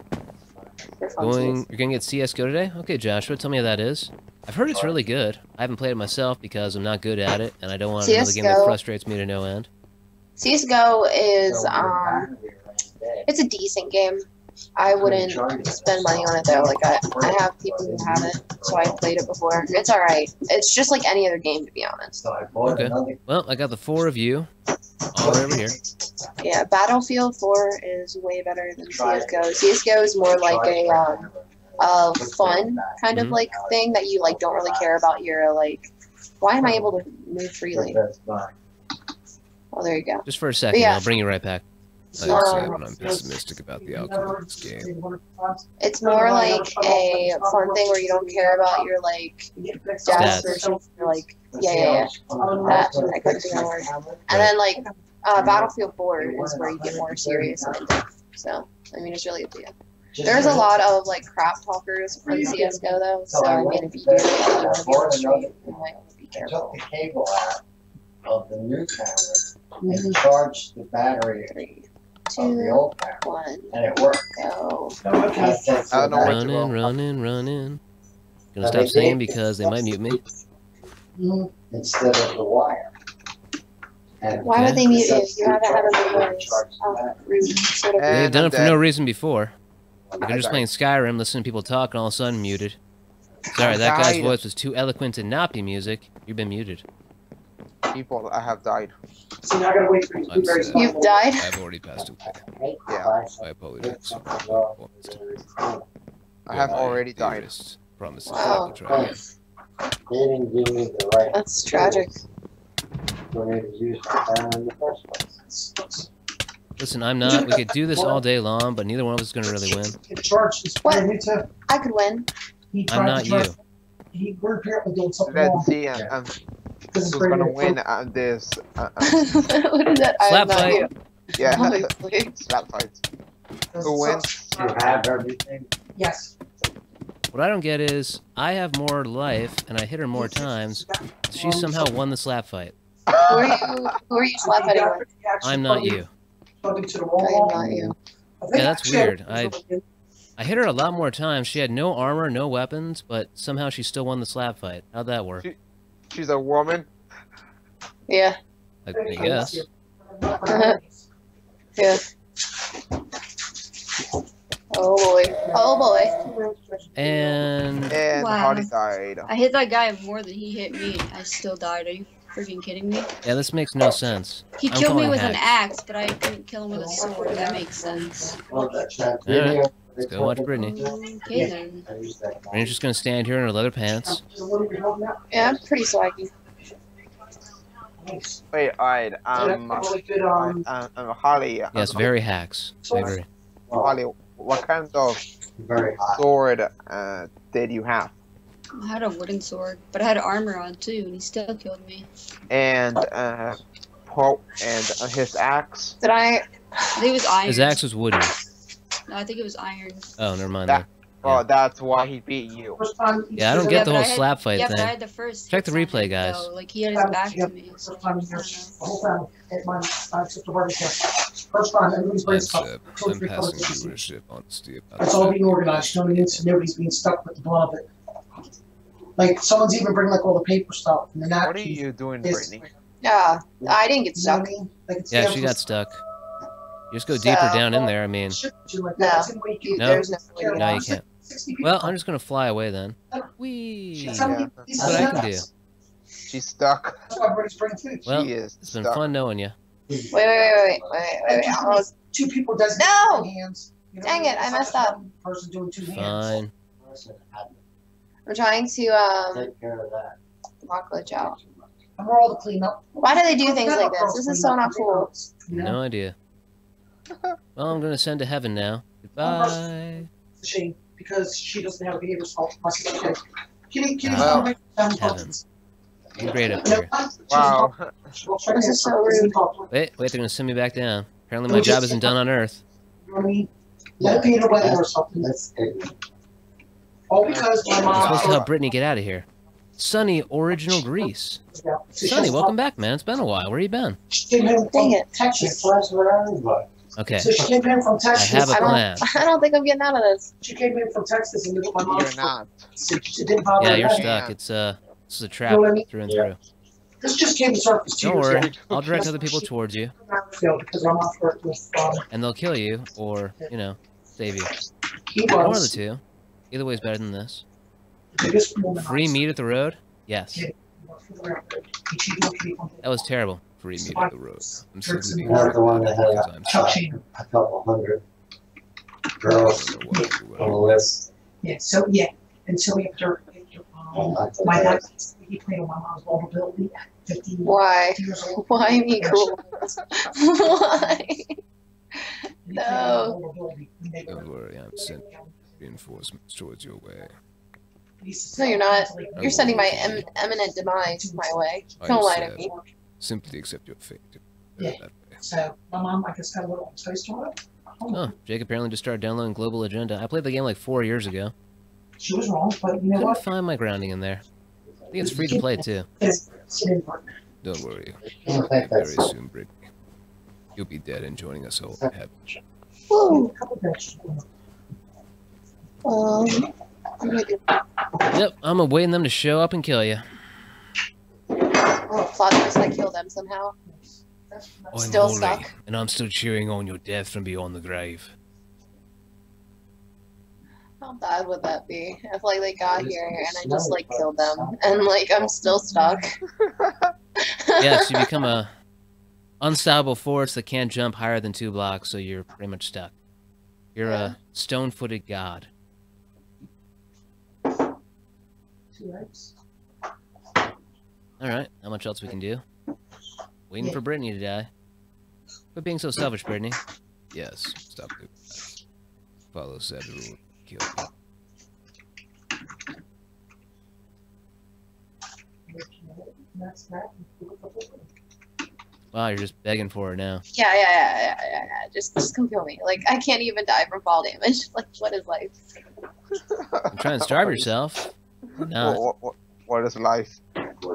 For funsies. Going, you're going to get C S G O today? Okay, Joshua, tell me how that is. I've heard it's really good. I haven't played it myself because I'm not good at it, and I don't want C S G O. Another game that frustrates me to no end. C S G O is, um, it's a decent game. I wouldn't spend money on it though. Like I, I have people who have it, so I played it before. It's all right. It's just like any other game, to be honest. Okay. Well, I got the four of you all over here. Yeah, Battlefield four is way better than C S G O. C S G O is more like a um, uh, fun kind of mm-hmm. like thing that you like don't really care about. You're like, why am I able to move freely? Oh, there you go. Just for a second, yeah. I'll bring you right back. I um, when I'm pessimistic about the outcome of this game. It's more like a fun thing where you don't care about your like stats or something. Like yeah, yeah, yeah. That, that could be more. And then like uh, Battlefield four is where you get more serious. So I mean, it's really up to you. There's a lot of like crap talkers on C S G O though, so I mean, if you do, you want to be on the street, you might want to be careful. Took the cable out of the new camera and charged the battery. Two, the old one, and it worked. Go. No, I don't know run in, run in, run in. Gonna stop saying because they might mute me. Instead of the wire. And why would they mute you? You haven't had a voice. Sort of They've done it for no reason before. They're just playing Skyrim, listening to people talk, and all of a sudden muted. Sorry, that guy's voice was too eloquent to not be music. You've been muted. People I have died. So now I gotta wait for you. You've died? I've already passed away. Yeah. I apologize. I have already died. Promises wow. Try right. That's tragic. Listen, I'm not. We could do this all day long, but neither one of us is gonna really win. What? I could win. I'm not you. Let's see. I'm. I'm Who's gonna win at this? Uh, uh. What is that? Slap fight. Yeah. Slap fight. Who wins? You have everything. Yes. What I don't get is I have more life and I hit her more times. She somehow won the slap fight. Who are you? Who are you slap fighting with? I'm not you. I am not you. Yeah, that's weird. I I hit her a lot more times. She had no armor, no weapons, but somehow she still won the slap fight. How'd that work? She She's a woman. Yeah. I guess. Uh-huh. Yeah. Oh boy. Oh boy. And. And wow. Hardy died. I hit that guy more than he hit me. I still died. Are you freaking kidding me? Yeah, this makes no sense. He I'm killed me with hack. an axe, but I couldn't kill him with a sword. That makes sense. All right. Let's go watch Brittany. Okay, then. Brittany's just gonna stand here in her leather pants. Yeah, I'm pretty swaggy. Wait, alright, um, um, um, Holly. Um, yes, very hacks. I agree. Holly, what kind of sword uh, did you have? I had a wooden sword, but I had armor on too, and he still killed me. And, uh, Pope and uh, his axe? Did I? I think it was iron. His axe was wooden. No, I think it was iron. Oh, never mind. That, that. Yeah. Oh, that's why he beat you. Yeah, I don't get yeah, the whole had, slap fight yeah, thing. Yeah, but I had the first. Check the replay, guys. Though. Like he had his back to me. So I don't know. That's, uh, I'm passing viewership, honestly. It's all being organized. No needs. Nobody's being stuck with the blood of it. Like someone's even bringing like all the paper stuff and then that. What are you doing, Brittany? Yeah, I didn't get stuck. Like, yeah, she got stuck. You just go so, deeper down in there. I mean, no, no, no, you can't. Well, I'm just gonna fly away then. Whee! That's what I can do. She's stuck. Well, she is it's been stuck. Fun knowing you. Wait, wait, wait, wait, wait, wait. wait. Two people does no. Hands. You know, dang it! I messed up. Person doing two Fine. Hands. We're trying to um. Take care of that. Block glitch out. And we're all to clean up. Why do they do things like this? This is so not cool. No idea. Well, I'm gonna send to heaven now. Goodbye. She, because she doesn't have a behavior assault. Kitty, kitty, heaven. I'm great up here. Wow. This is so rude. Wait, wait, they're gonna send me back down. Apparently, my job isn't done on Earth. Let Peter weather or something. All because my mom. I'm supposed to help Brittany get out of here. Sunny, original Greece. Sunny, welcome back, man. It's been a while. Where you been? Dang it. Texas. Okay. So she came in from Texas. I have a plan. I don't, I don't think I'm getting out of this. She came in from Texas and looked at my mom. You're not. So she didn't bother yeah, you're stuck. Yeah. It's uh, this is a trap you know what I mean? Through and yeah. through. This just came to surface. Don't worry. Ago. I'll direct other people towards you. And they'll kill you, or you know, save you. One of the two. Either way is better than this. Free meat at the road? Yes. That was terrible. Free meat at the road. I'm so good. The one that had a couple hundred girls on the list. Yeah, so, yeah. And so we have to, um, my dad, he played on my mom's vulnerability at fifteen Why? Years old. Why am he cool? Why? No. Don't worry, I'm sending reinforcements towards your way. No, you're not. You're sending my em eminent demise my way. Don't lie to me. Simply accept your fate. Yeah. So, my mom, I guess, got a little taste of it. Oh, Jake apparently just started downloading Global Agenda. I played the game like four years ago. She was wrong, but you know what? I couldn't find my grounding in there. I think it's free to play, too. Don't worry. Very soon, Brittany. You'll be dead and joining us all in heaven. Woo! Um... Yep, I'm awaiting them to show up and kill you. Oh, plot twist! I kill them somehow. I'm still holy, stuck, and I'm still cheering on your death from beyond the grave. How bad would that be if, like, they got here and I just like killed them, and like I'm still stuck? Yes, you become a unstoppable force that can't jump higher than two blocks, so you're pretty much stuck. You're yeah. a stone-footed god. Alright, how much else we can do? Waiting yeah. for Brittany to die. Quit being so selfish, Brittany. Yes, stop it. Follow said rule. Kill you. Wow, you're just begging for it now. Yeah, yeah, yeah, yeah, yeah, yeah. Just, just come kill me. Like, I can't even die from fall damage. Like, what is life? I'm trying to starve yourself. Not. What, what, what is life?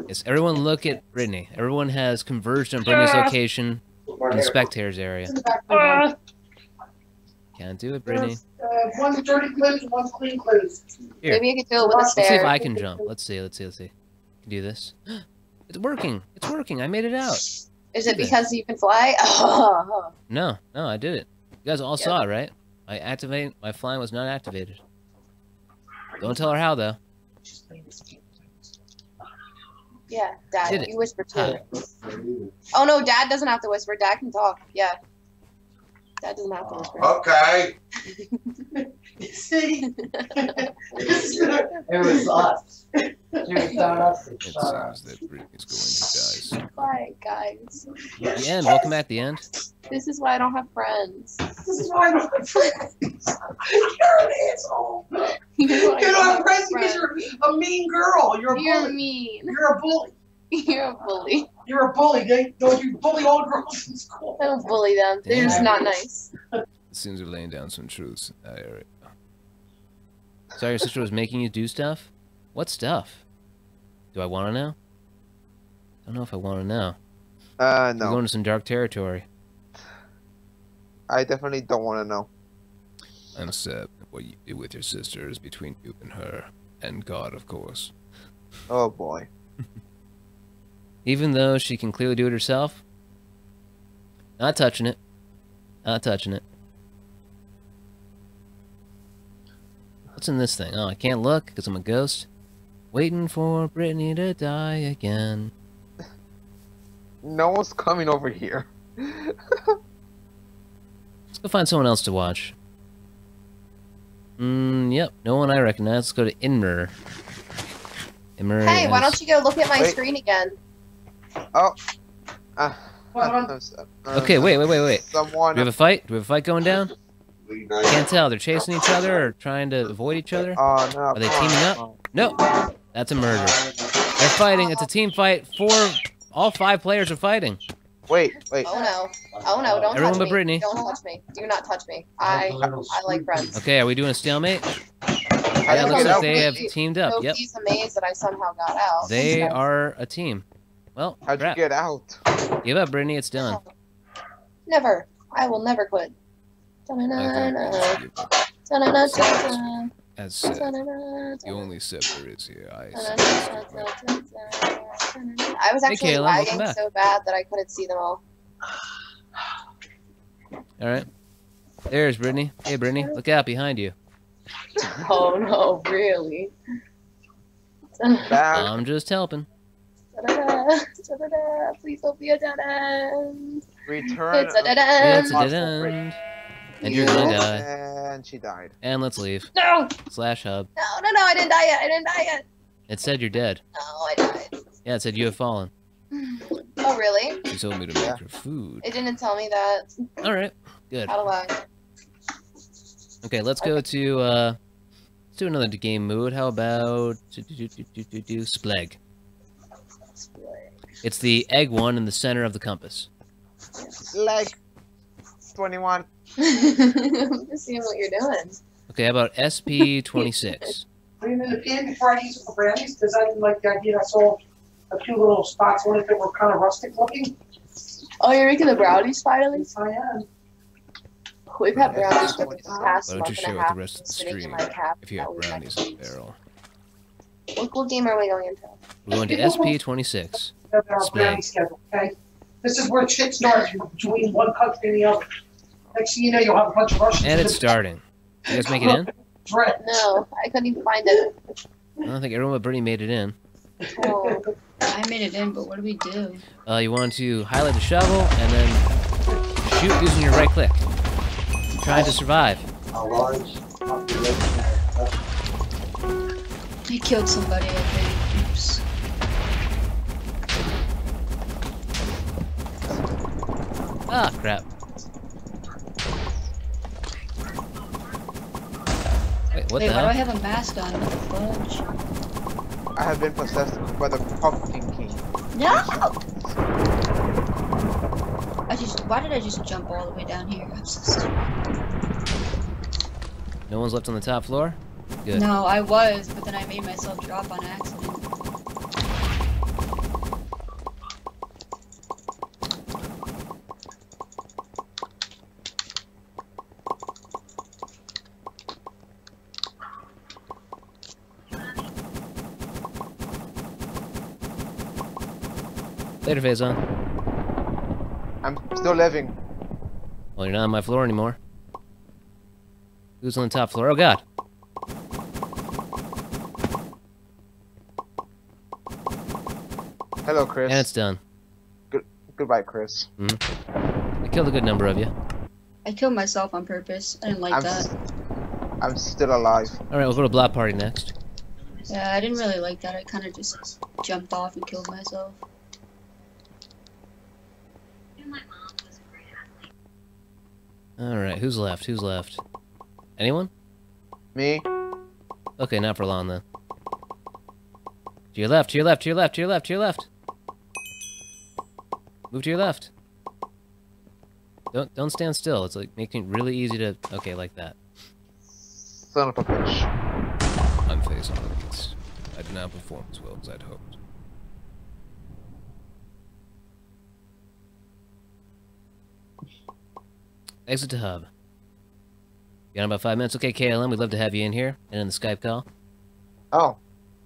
Yes, everyone look at Brittany. Everyone has converged on Brittany's ah! location in the spectators area. Ah! Can't do it, Brittany. Uh, one's dirty clues and one's clean clues. Here. Maybe you can do it with a stair. Let's see if I can jump. Let's see, let's see, let's see. Can do this. It's working. It's working. I made it out. Is it because you can fly? Oh. No, no, I did it. You guys all yeah. saw it, right? I activate. My flying was not activated. Don't tell her how, though. Yeah, Dad, Did you it. Whisper too. Uh, oh no, Dad doesn't have to whisper. Dad can talk. Yeah, Dad doesn't have to whisper. Okay. See, it was us. It was not us. It seems that Brittany's going to die. Quiet, guys. At the end. Welcome at the end. This is why I don't have friends. This is why I don't have friends. You're an asshole. You don't have friends because you're a mean girl. You're a bully. You're mean. You're a bully. You're a bully. You're a bully. They, don't you bully all girls in school? I don't bully them. They're just not nice. It seems you're laying down some truths in that area. Sorry, your sister was making you do stuff? What stuff? Do I want to know? I don't know if I want to know. Uh, no. We're going to some dark territory. I definitely don't want to know. I'm sad. What you do with your sister is between you and her. And God, of course. Oh, boy. Even though she can clearly do it herself? Not touching it. Not touching it. What's in this thing? Oh, I can't look because I'm a ghost. Waiting for Brittany to die again. No one's coming over here. Let's go find someone else to watch. Mm, yep, no one I recognize. Let's go to Inmer. Inmer hey, has... why don't you go look at my wait. screen again? Oh. Uh, uh, okay, wait, wait, wait, wait. Someone... Do we have a fight? Do we have a fight going down? I can't tell. They're chasing each other or trying to avoid each other? Oh, no. Are they teaming up? No. That's a murder. They're fighting. It's a team fight. Four... All five players are fighting. Wait, wait. Oh no. Oh no, don't Everyone touch but me. Brittany. Don't touch me. Do not touch me. I I like friends. Okay, are we doing a stalemate? Yeah, it looks like they have teamed up. Yep. He's amazed that I somehow got out. They are a team. Well, how'd crap. you get out? Give up, Brittany. It's done. Never. I will never quit. Okay. As said, the only scepter is here. I, I was actually hey, Kayla, lagging so bad that I couldn't see them all. Alright. There's Brittany. Hey, Brittany. Look out behind you. Oh, no. Really? I'm just helping. Please don't be a dead end. Return. It's a dead end. It's a dead end. And you? You're gonna die. And she died. And let's leave. No! Slash hub. No, no, no, I didn't die yet. I didn't die yet. It said you're dead. No, I died. Yeah, it said you have fallen. Oh, really? She told me to yeah. make her food. It didn't tell me that. Alright, good. Out of luck. Okay, let's okay. go to, uh... Let's do another game mode. How about... Do, do, do, do, do, do, Spleg. Spleg. It's the egg one in the center of the compass. Spleg. twenty-one. I'm just seeing what you're doing. Okay, how about S P twenty-six? Put him in the pan before I eat some brownies because I didn't like the idea. I saw a few little spots on it that were kind of rustic looking. Oh, you're making the brownies finally? Yes, I am. We've had brownies for the past month and a half. Why don't you share with the rest of the stream if you have brownies in the barrel? What cool game are we going into? We're going to S P twenty-six. Brownie schedule, okay? This is where shit starts between one country and the other. Next thing you know, you'll have a bunch of Russians. And it's starting. You guys make it in? No, I couldn't even find it. I don't think everyone but Brittany made it in. Oh, I made it in, but what do we do? Uh, you want to highlight the shovel and then shoot using your right click. Try to survive. A large population. I killed somebody, I think. Oops. Ah, crap. Wait, what Wait, the why hell? do I have a mask on? What the fudge? I have been possessed by the Pumpkin King. No! I just. Why did I just jump all the way down here? I'm so stupid. No one's left on the top floor? Good. No, I was, but then I made myself drop on accident. Later, Faison. I'm still living. Well, you're not on my floor anymore. Who's on the top floor? Oh, God. Hello, Chris. And it's done. Good Goodbye, Chris. Mm-hmm. I killed a good number of you. I killed myself on purpose. I didn't like I'm that. I'm still alive. Alright, we'll go to Block Party next. Yeah, I didn't really like that. I kind of just jumped off and killed myself. Alright, who's left? Who's left? Anyone? Me. Okay, not for long then. To your left, to your left, to your left, to your left, to your left. Move to your left. Don't don't stand still. It's like making it really easy to okay, like that. Son of a bitch. I'm facing the kids. I did not perform as well as I'd hoped. Exit to hub. You got about five minutes. Okay, K L M, we'd love to have you in here and in the Skype call. Oh.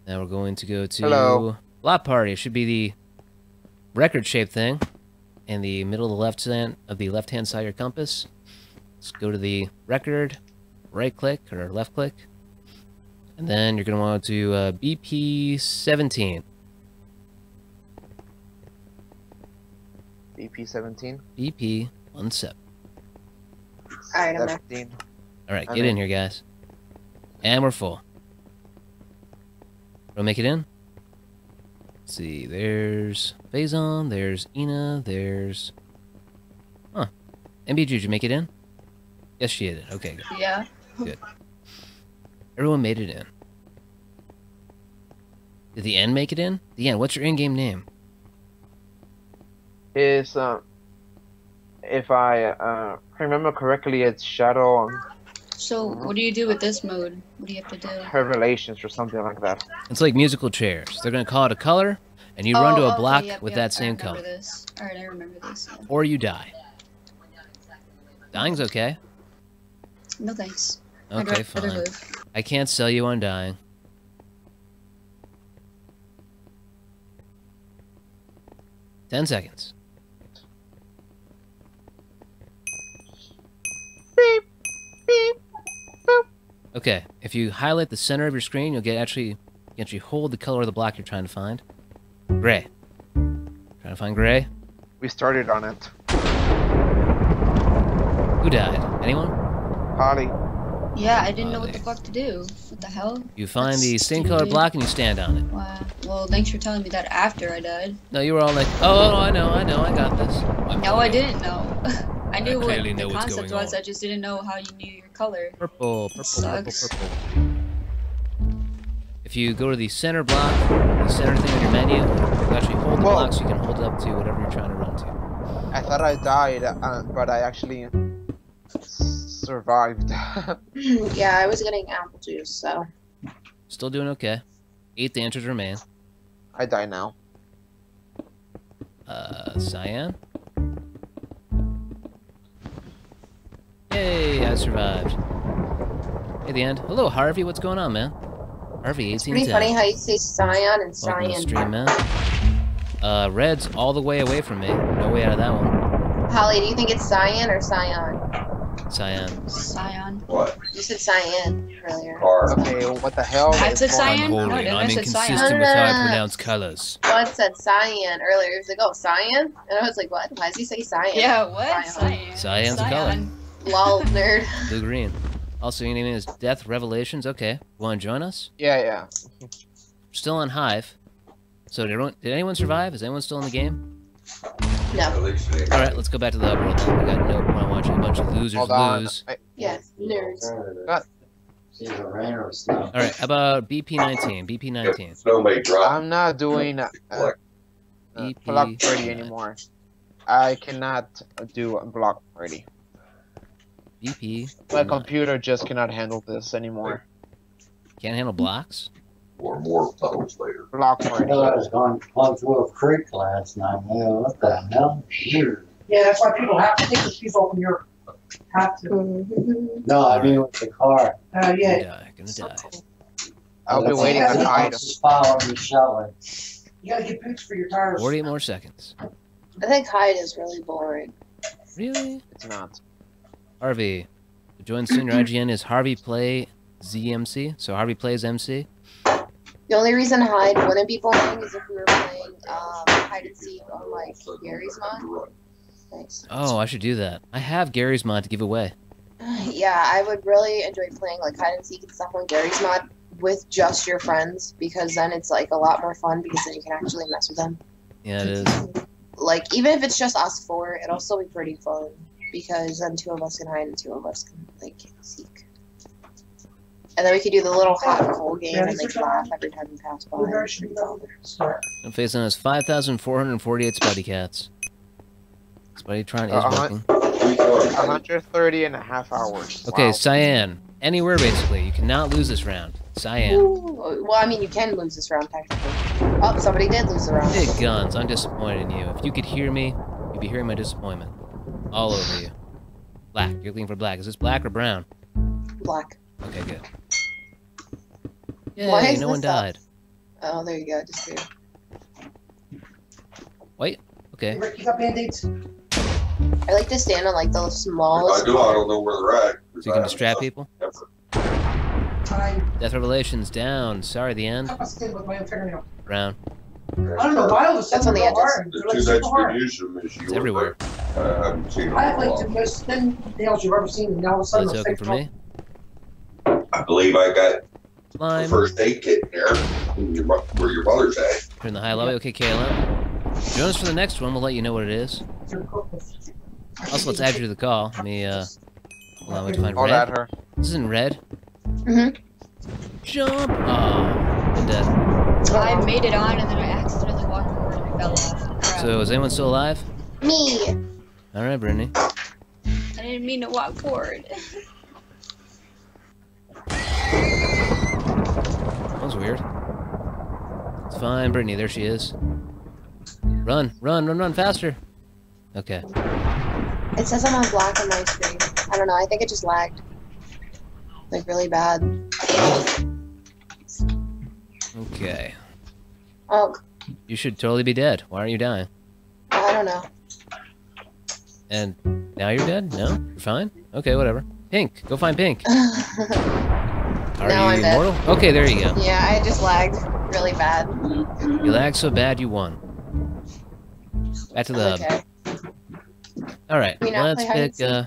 Now we're going to go to Hello. Block Party. It should be the record-shaped thing in the middle of the left hand of the left-hand side of your compass. Let's go to the record, right click or left click, and then you're going to want to do uh, B P seventeen. B P seventeen? B P seventeen. Alright, I'm back. Alright, get in here, guys. And we're full. We'll make it in. Let's see, there's Faison, there's Ina, there's... Huh. M B G, did you make it in? Yes, she did. Okay, good. Yeah. Good. Everyone made it in. Did the N make it in? The N, what's your in-game name? It's, uh... if I, uh, remember correctly, it's Shadow... So, what do you do with this mode? What do you have to do? Her relations or something like that. It's like musical chairs. They're gonna call it a color, and you oh, run to a block oh, yep, with yep, that same I color. This. All right, I remember this. Yeah. Or you die. Dying's okay. No thanks. Okay, fine. I can't sell you on dying. Ten seconds. Beep. Beep. Boop. Okay, if you highlight the center of your screen, you'll get actually, you can actually hold the color of the block you're trying to find. Gray. Trying to find gray? We started on it. Who died? Anyone? Holly. Yeah, I didn't Holly. know what the fuck to do. What the hell? You find That's the same color block and you stand on it. Wow. Well, thanks for telling me that after I died. No, you were all like, oh, I know, I know, I got this. I'm no, I didn't know. I knew I what the know concept was, on. I just didn't know how you knew your color. Purple, purple, purple, purple. If you go to the center block, the center thing on your menu, you can actually hold the Whoa. block so you can hold it up to whatever you're trying to run to. I thought I died, uh, but I actually survived. Yeah, I was getting apple juice, so... Still doing okay. Eight dancers remain. I die now. Uh, Cyan? Hey, I survived. At the end. Hello, Harvey. What's going on, man? Harvey, eighteen. It's pretty funny how you say Cyan and Cyan. Stream, man. Uh, Red's all the way away from me. No way out of that one. Holly, do you think it's Cyan or Cyan? Cyan. Cyan. What? You said Cyan earlier. Okay, well, what the hell? I said Cyan? No, I I'm said inconsistent Cyan. with how I pronounce colors. Well, it said Cyan earlier. It was like, oh, Cyan? And I was like, what? Why does he say Cyan? Yeah, what? Cyan. Cyan's Cyan. a color. Lol, nerd. Blue green. Also, your name is Death Revelations. Okay, want to join us? Yeah, yeah. We're still on Hive. So did everyone? Did anyone survive? Is anyone still in the game? No. All right, let's go back to the upworld. I got no point watching a bunch of losers Hold on. lose. I... Yes, nerds. Got... All right, how about B P nineteen? B P nineteen. I'm not doing uh, uh, block party anymore. I cannot do block party. B P. My computer just cannot handle this anymore. Can't handle blocks? Or more puddles later. Block party. I was on Clubs Wolf Creek last night. Man, what the hell? Sure. Yeah, that's why people have to take the keys off when you're have to. No, I mean with the car. Oh, uh, yeah. Die, gonna die. I'll be waiting on items. You gotta get picks for your tires. forty more seconds. I think hide is really boring. Really? It's not. Harvey, to join senior I G N is Harvey Play Z M C, so Harvey Plays M C. The only reason Hyde wouldn't be boring is if we were playing um, hide and seek on like Gary's Mod. Thanks. Oh, I should do that. I have Gary's Mod to give away. Yeah, I would really enjoy playing like hide and seek and stuff on Gary's Mod with just your friends, because then it's like a lot more fun because then you can actually mess with them. Yeah, it is. Like even if it's just us four, it'll still be pretty fun. Because then two of us can hide and two of us can, like, seek. And then we could do the little hot cold game and, like, laugh every time we pass by. And Faison has five thousand four hundred forty-eight Spuddy Cats. Spuddy Tron is working. one hundred thirty and a half hours. Okay, wow. Cyan. Anywhere, basically. You cannot lose this round. Cyan. Ooh. Well, I mean, you can lose this round, technically. Oh, somebody did lose the round. Big guns. I'm disappointed in you. If you could hear me, you'd be hearing my disappointment. All over you. Black. You're looking for black. Is this black or brown? Black. Okay, good. Yeah, no one died. Up? Oh, there you go. Just here. Wait. Okay. Hey, Rick, you got band-aids? I like to stand on like the smallest. If I do, I don't know where they're at. So you can distract people? Effort. Death Revelation's down. Sorry, the end. Round. I don't know why all of a sudden they're hard. They're like super hard. It's everywhere. Uh, I haven't seen it in a while. I have like the most thin nails you've ever seen, and now all of a sudden it's open for me. I believe I got the first aid kit in there, where your mother's at. Turn the high lobby. Okay, Kayla. Join us for the next one. We'll let you know what it is. Also, let's add you to the call. Let me, uh, allow me to find red. At her. This is in red. Mm-hmm. Jump! Oh, I'm dead. I made it on and then I accidentally walked over and fell off. So, is anyone still alive? Me! Alright, Brittany. I didn't mean to walk forward. That was weird. It's fine, Brittany, there she is. Run, run, run, run, faster! Okay. It says I'm on black on my screen. I don't know, I think it just lagged. Like, really bad. Okay. Oh. You should totally be dead. Why aren't you dying? I don't know. And now you're dead? No? You're fine? Okay, whatever. Pink. Go find Pink. Are now you I'm immortal? Dead. Okay, there you go. Yeah, I just lagged really bad. You lagged so bad you won. Back to the okay. hub. Alright, let's pick, uh...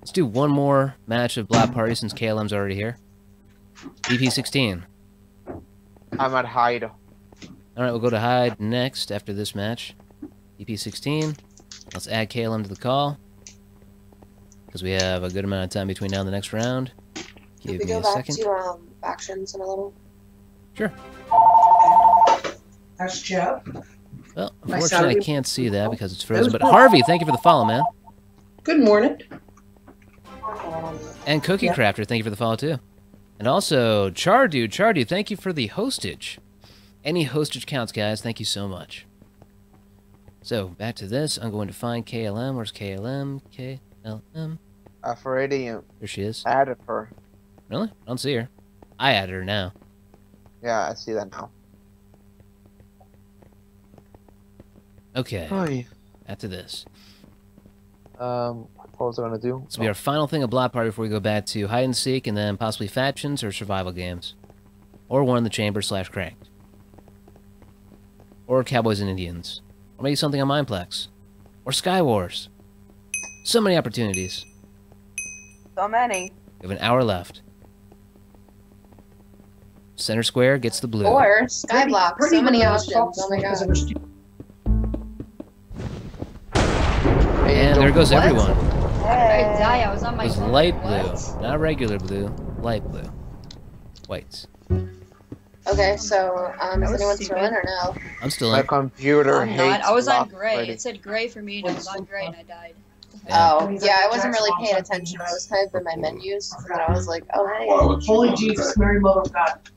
Let's do one more match of Block Party since K L M's already here. E P sixteen. I'm at hide. Alright, we'll go to hide next after this match. E P sixteen. Let's add K L M to the call. Because we have a good amount of time between now and the next round. Give me a second. Can we go back to um, factions in a little? Sure. That's Joe. Well, unfortunately I can't see that because it's frozen. But Harvey, thank you for the follow, man. Good morning. And Cookie yep. Crafter, thank you for the follow too. And also, Chardu, Chardu, thank you for the hostage. Any hostage counts, guys. Thank you so much. So, back to this. I'm going to find K L M. Where's K L M? K L M. Aferidium. There she is. I added her. Really? I don't see her. I added her now. Yeah, I see that now. Okay. Hi. Back to this. Um... What was I gonna do? This will be our final thing of Block Party before we go back to hide and seek, and then possibly factions or survival games, or one in the chamber slash cranked, or Cowboys and Indians, or maybe something on Mineplex, or Sky Wars. So many opportunities. So many. We have an hour left. Center Square gets the blue. Or Skyblock. So many options. Oh my god. And there goes what? everyone. Hey. I die, I was on my it was light blue, what? not regular blue, light blue. Whites. Okay, so, um, is anyone still in or no? I'm still in. My computer I'm hates not. I was on gray. Ready. It said gray for me, and I was on gray, and I died. Yeah. Oh, yeah, I wasn't really paying attention. I was kind of in my menus, and I was like, oh, hey. Holy Jesus, Mary Mother of God.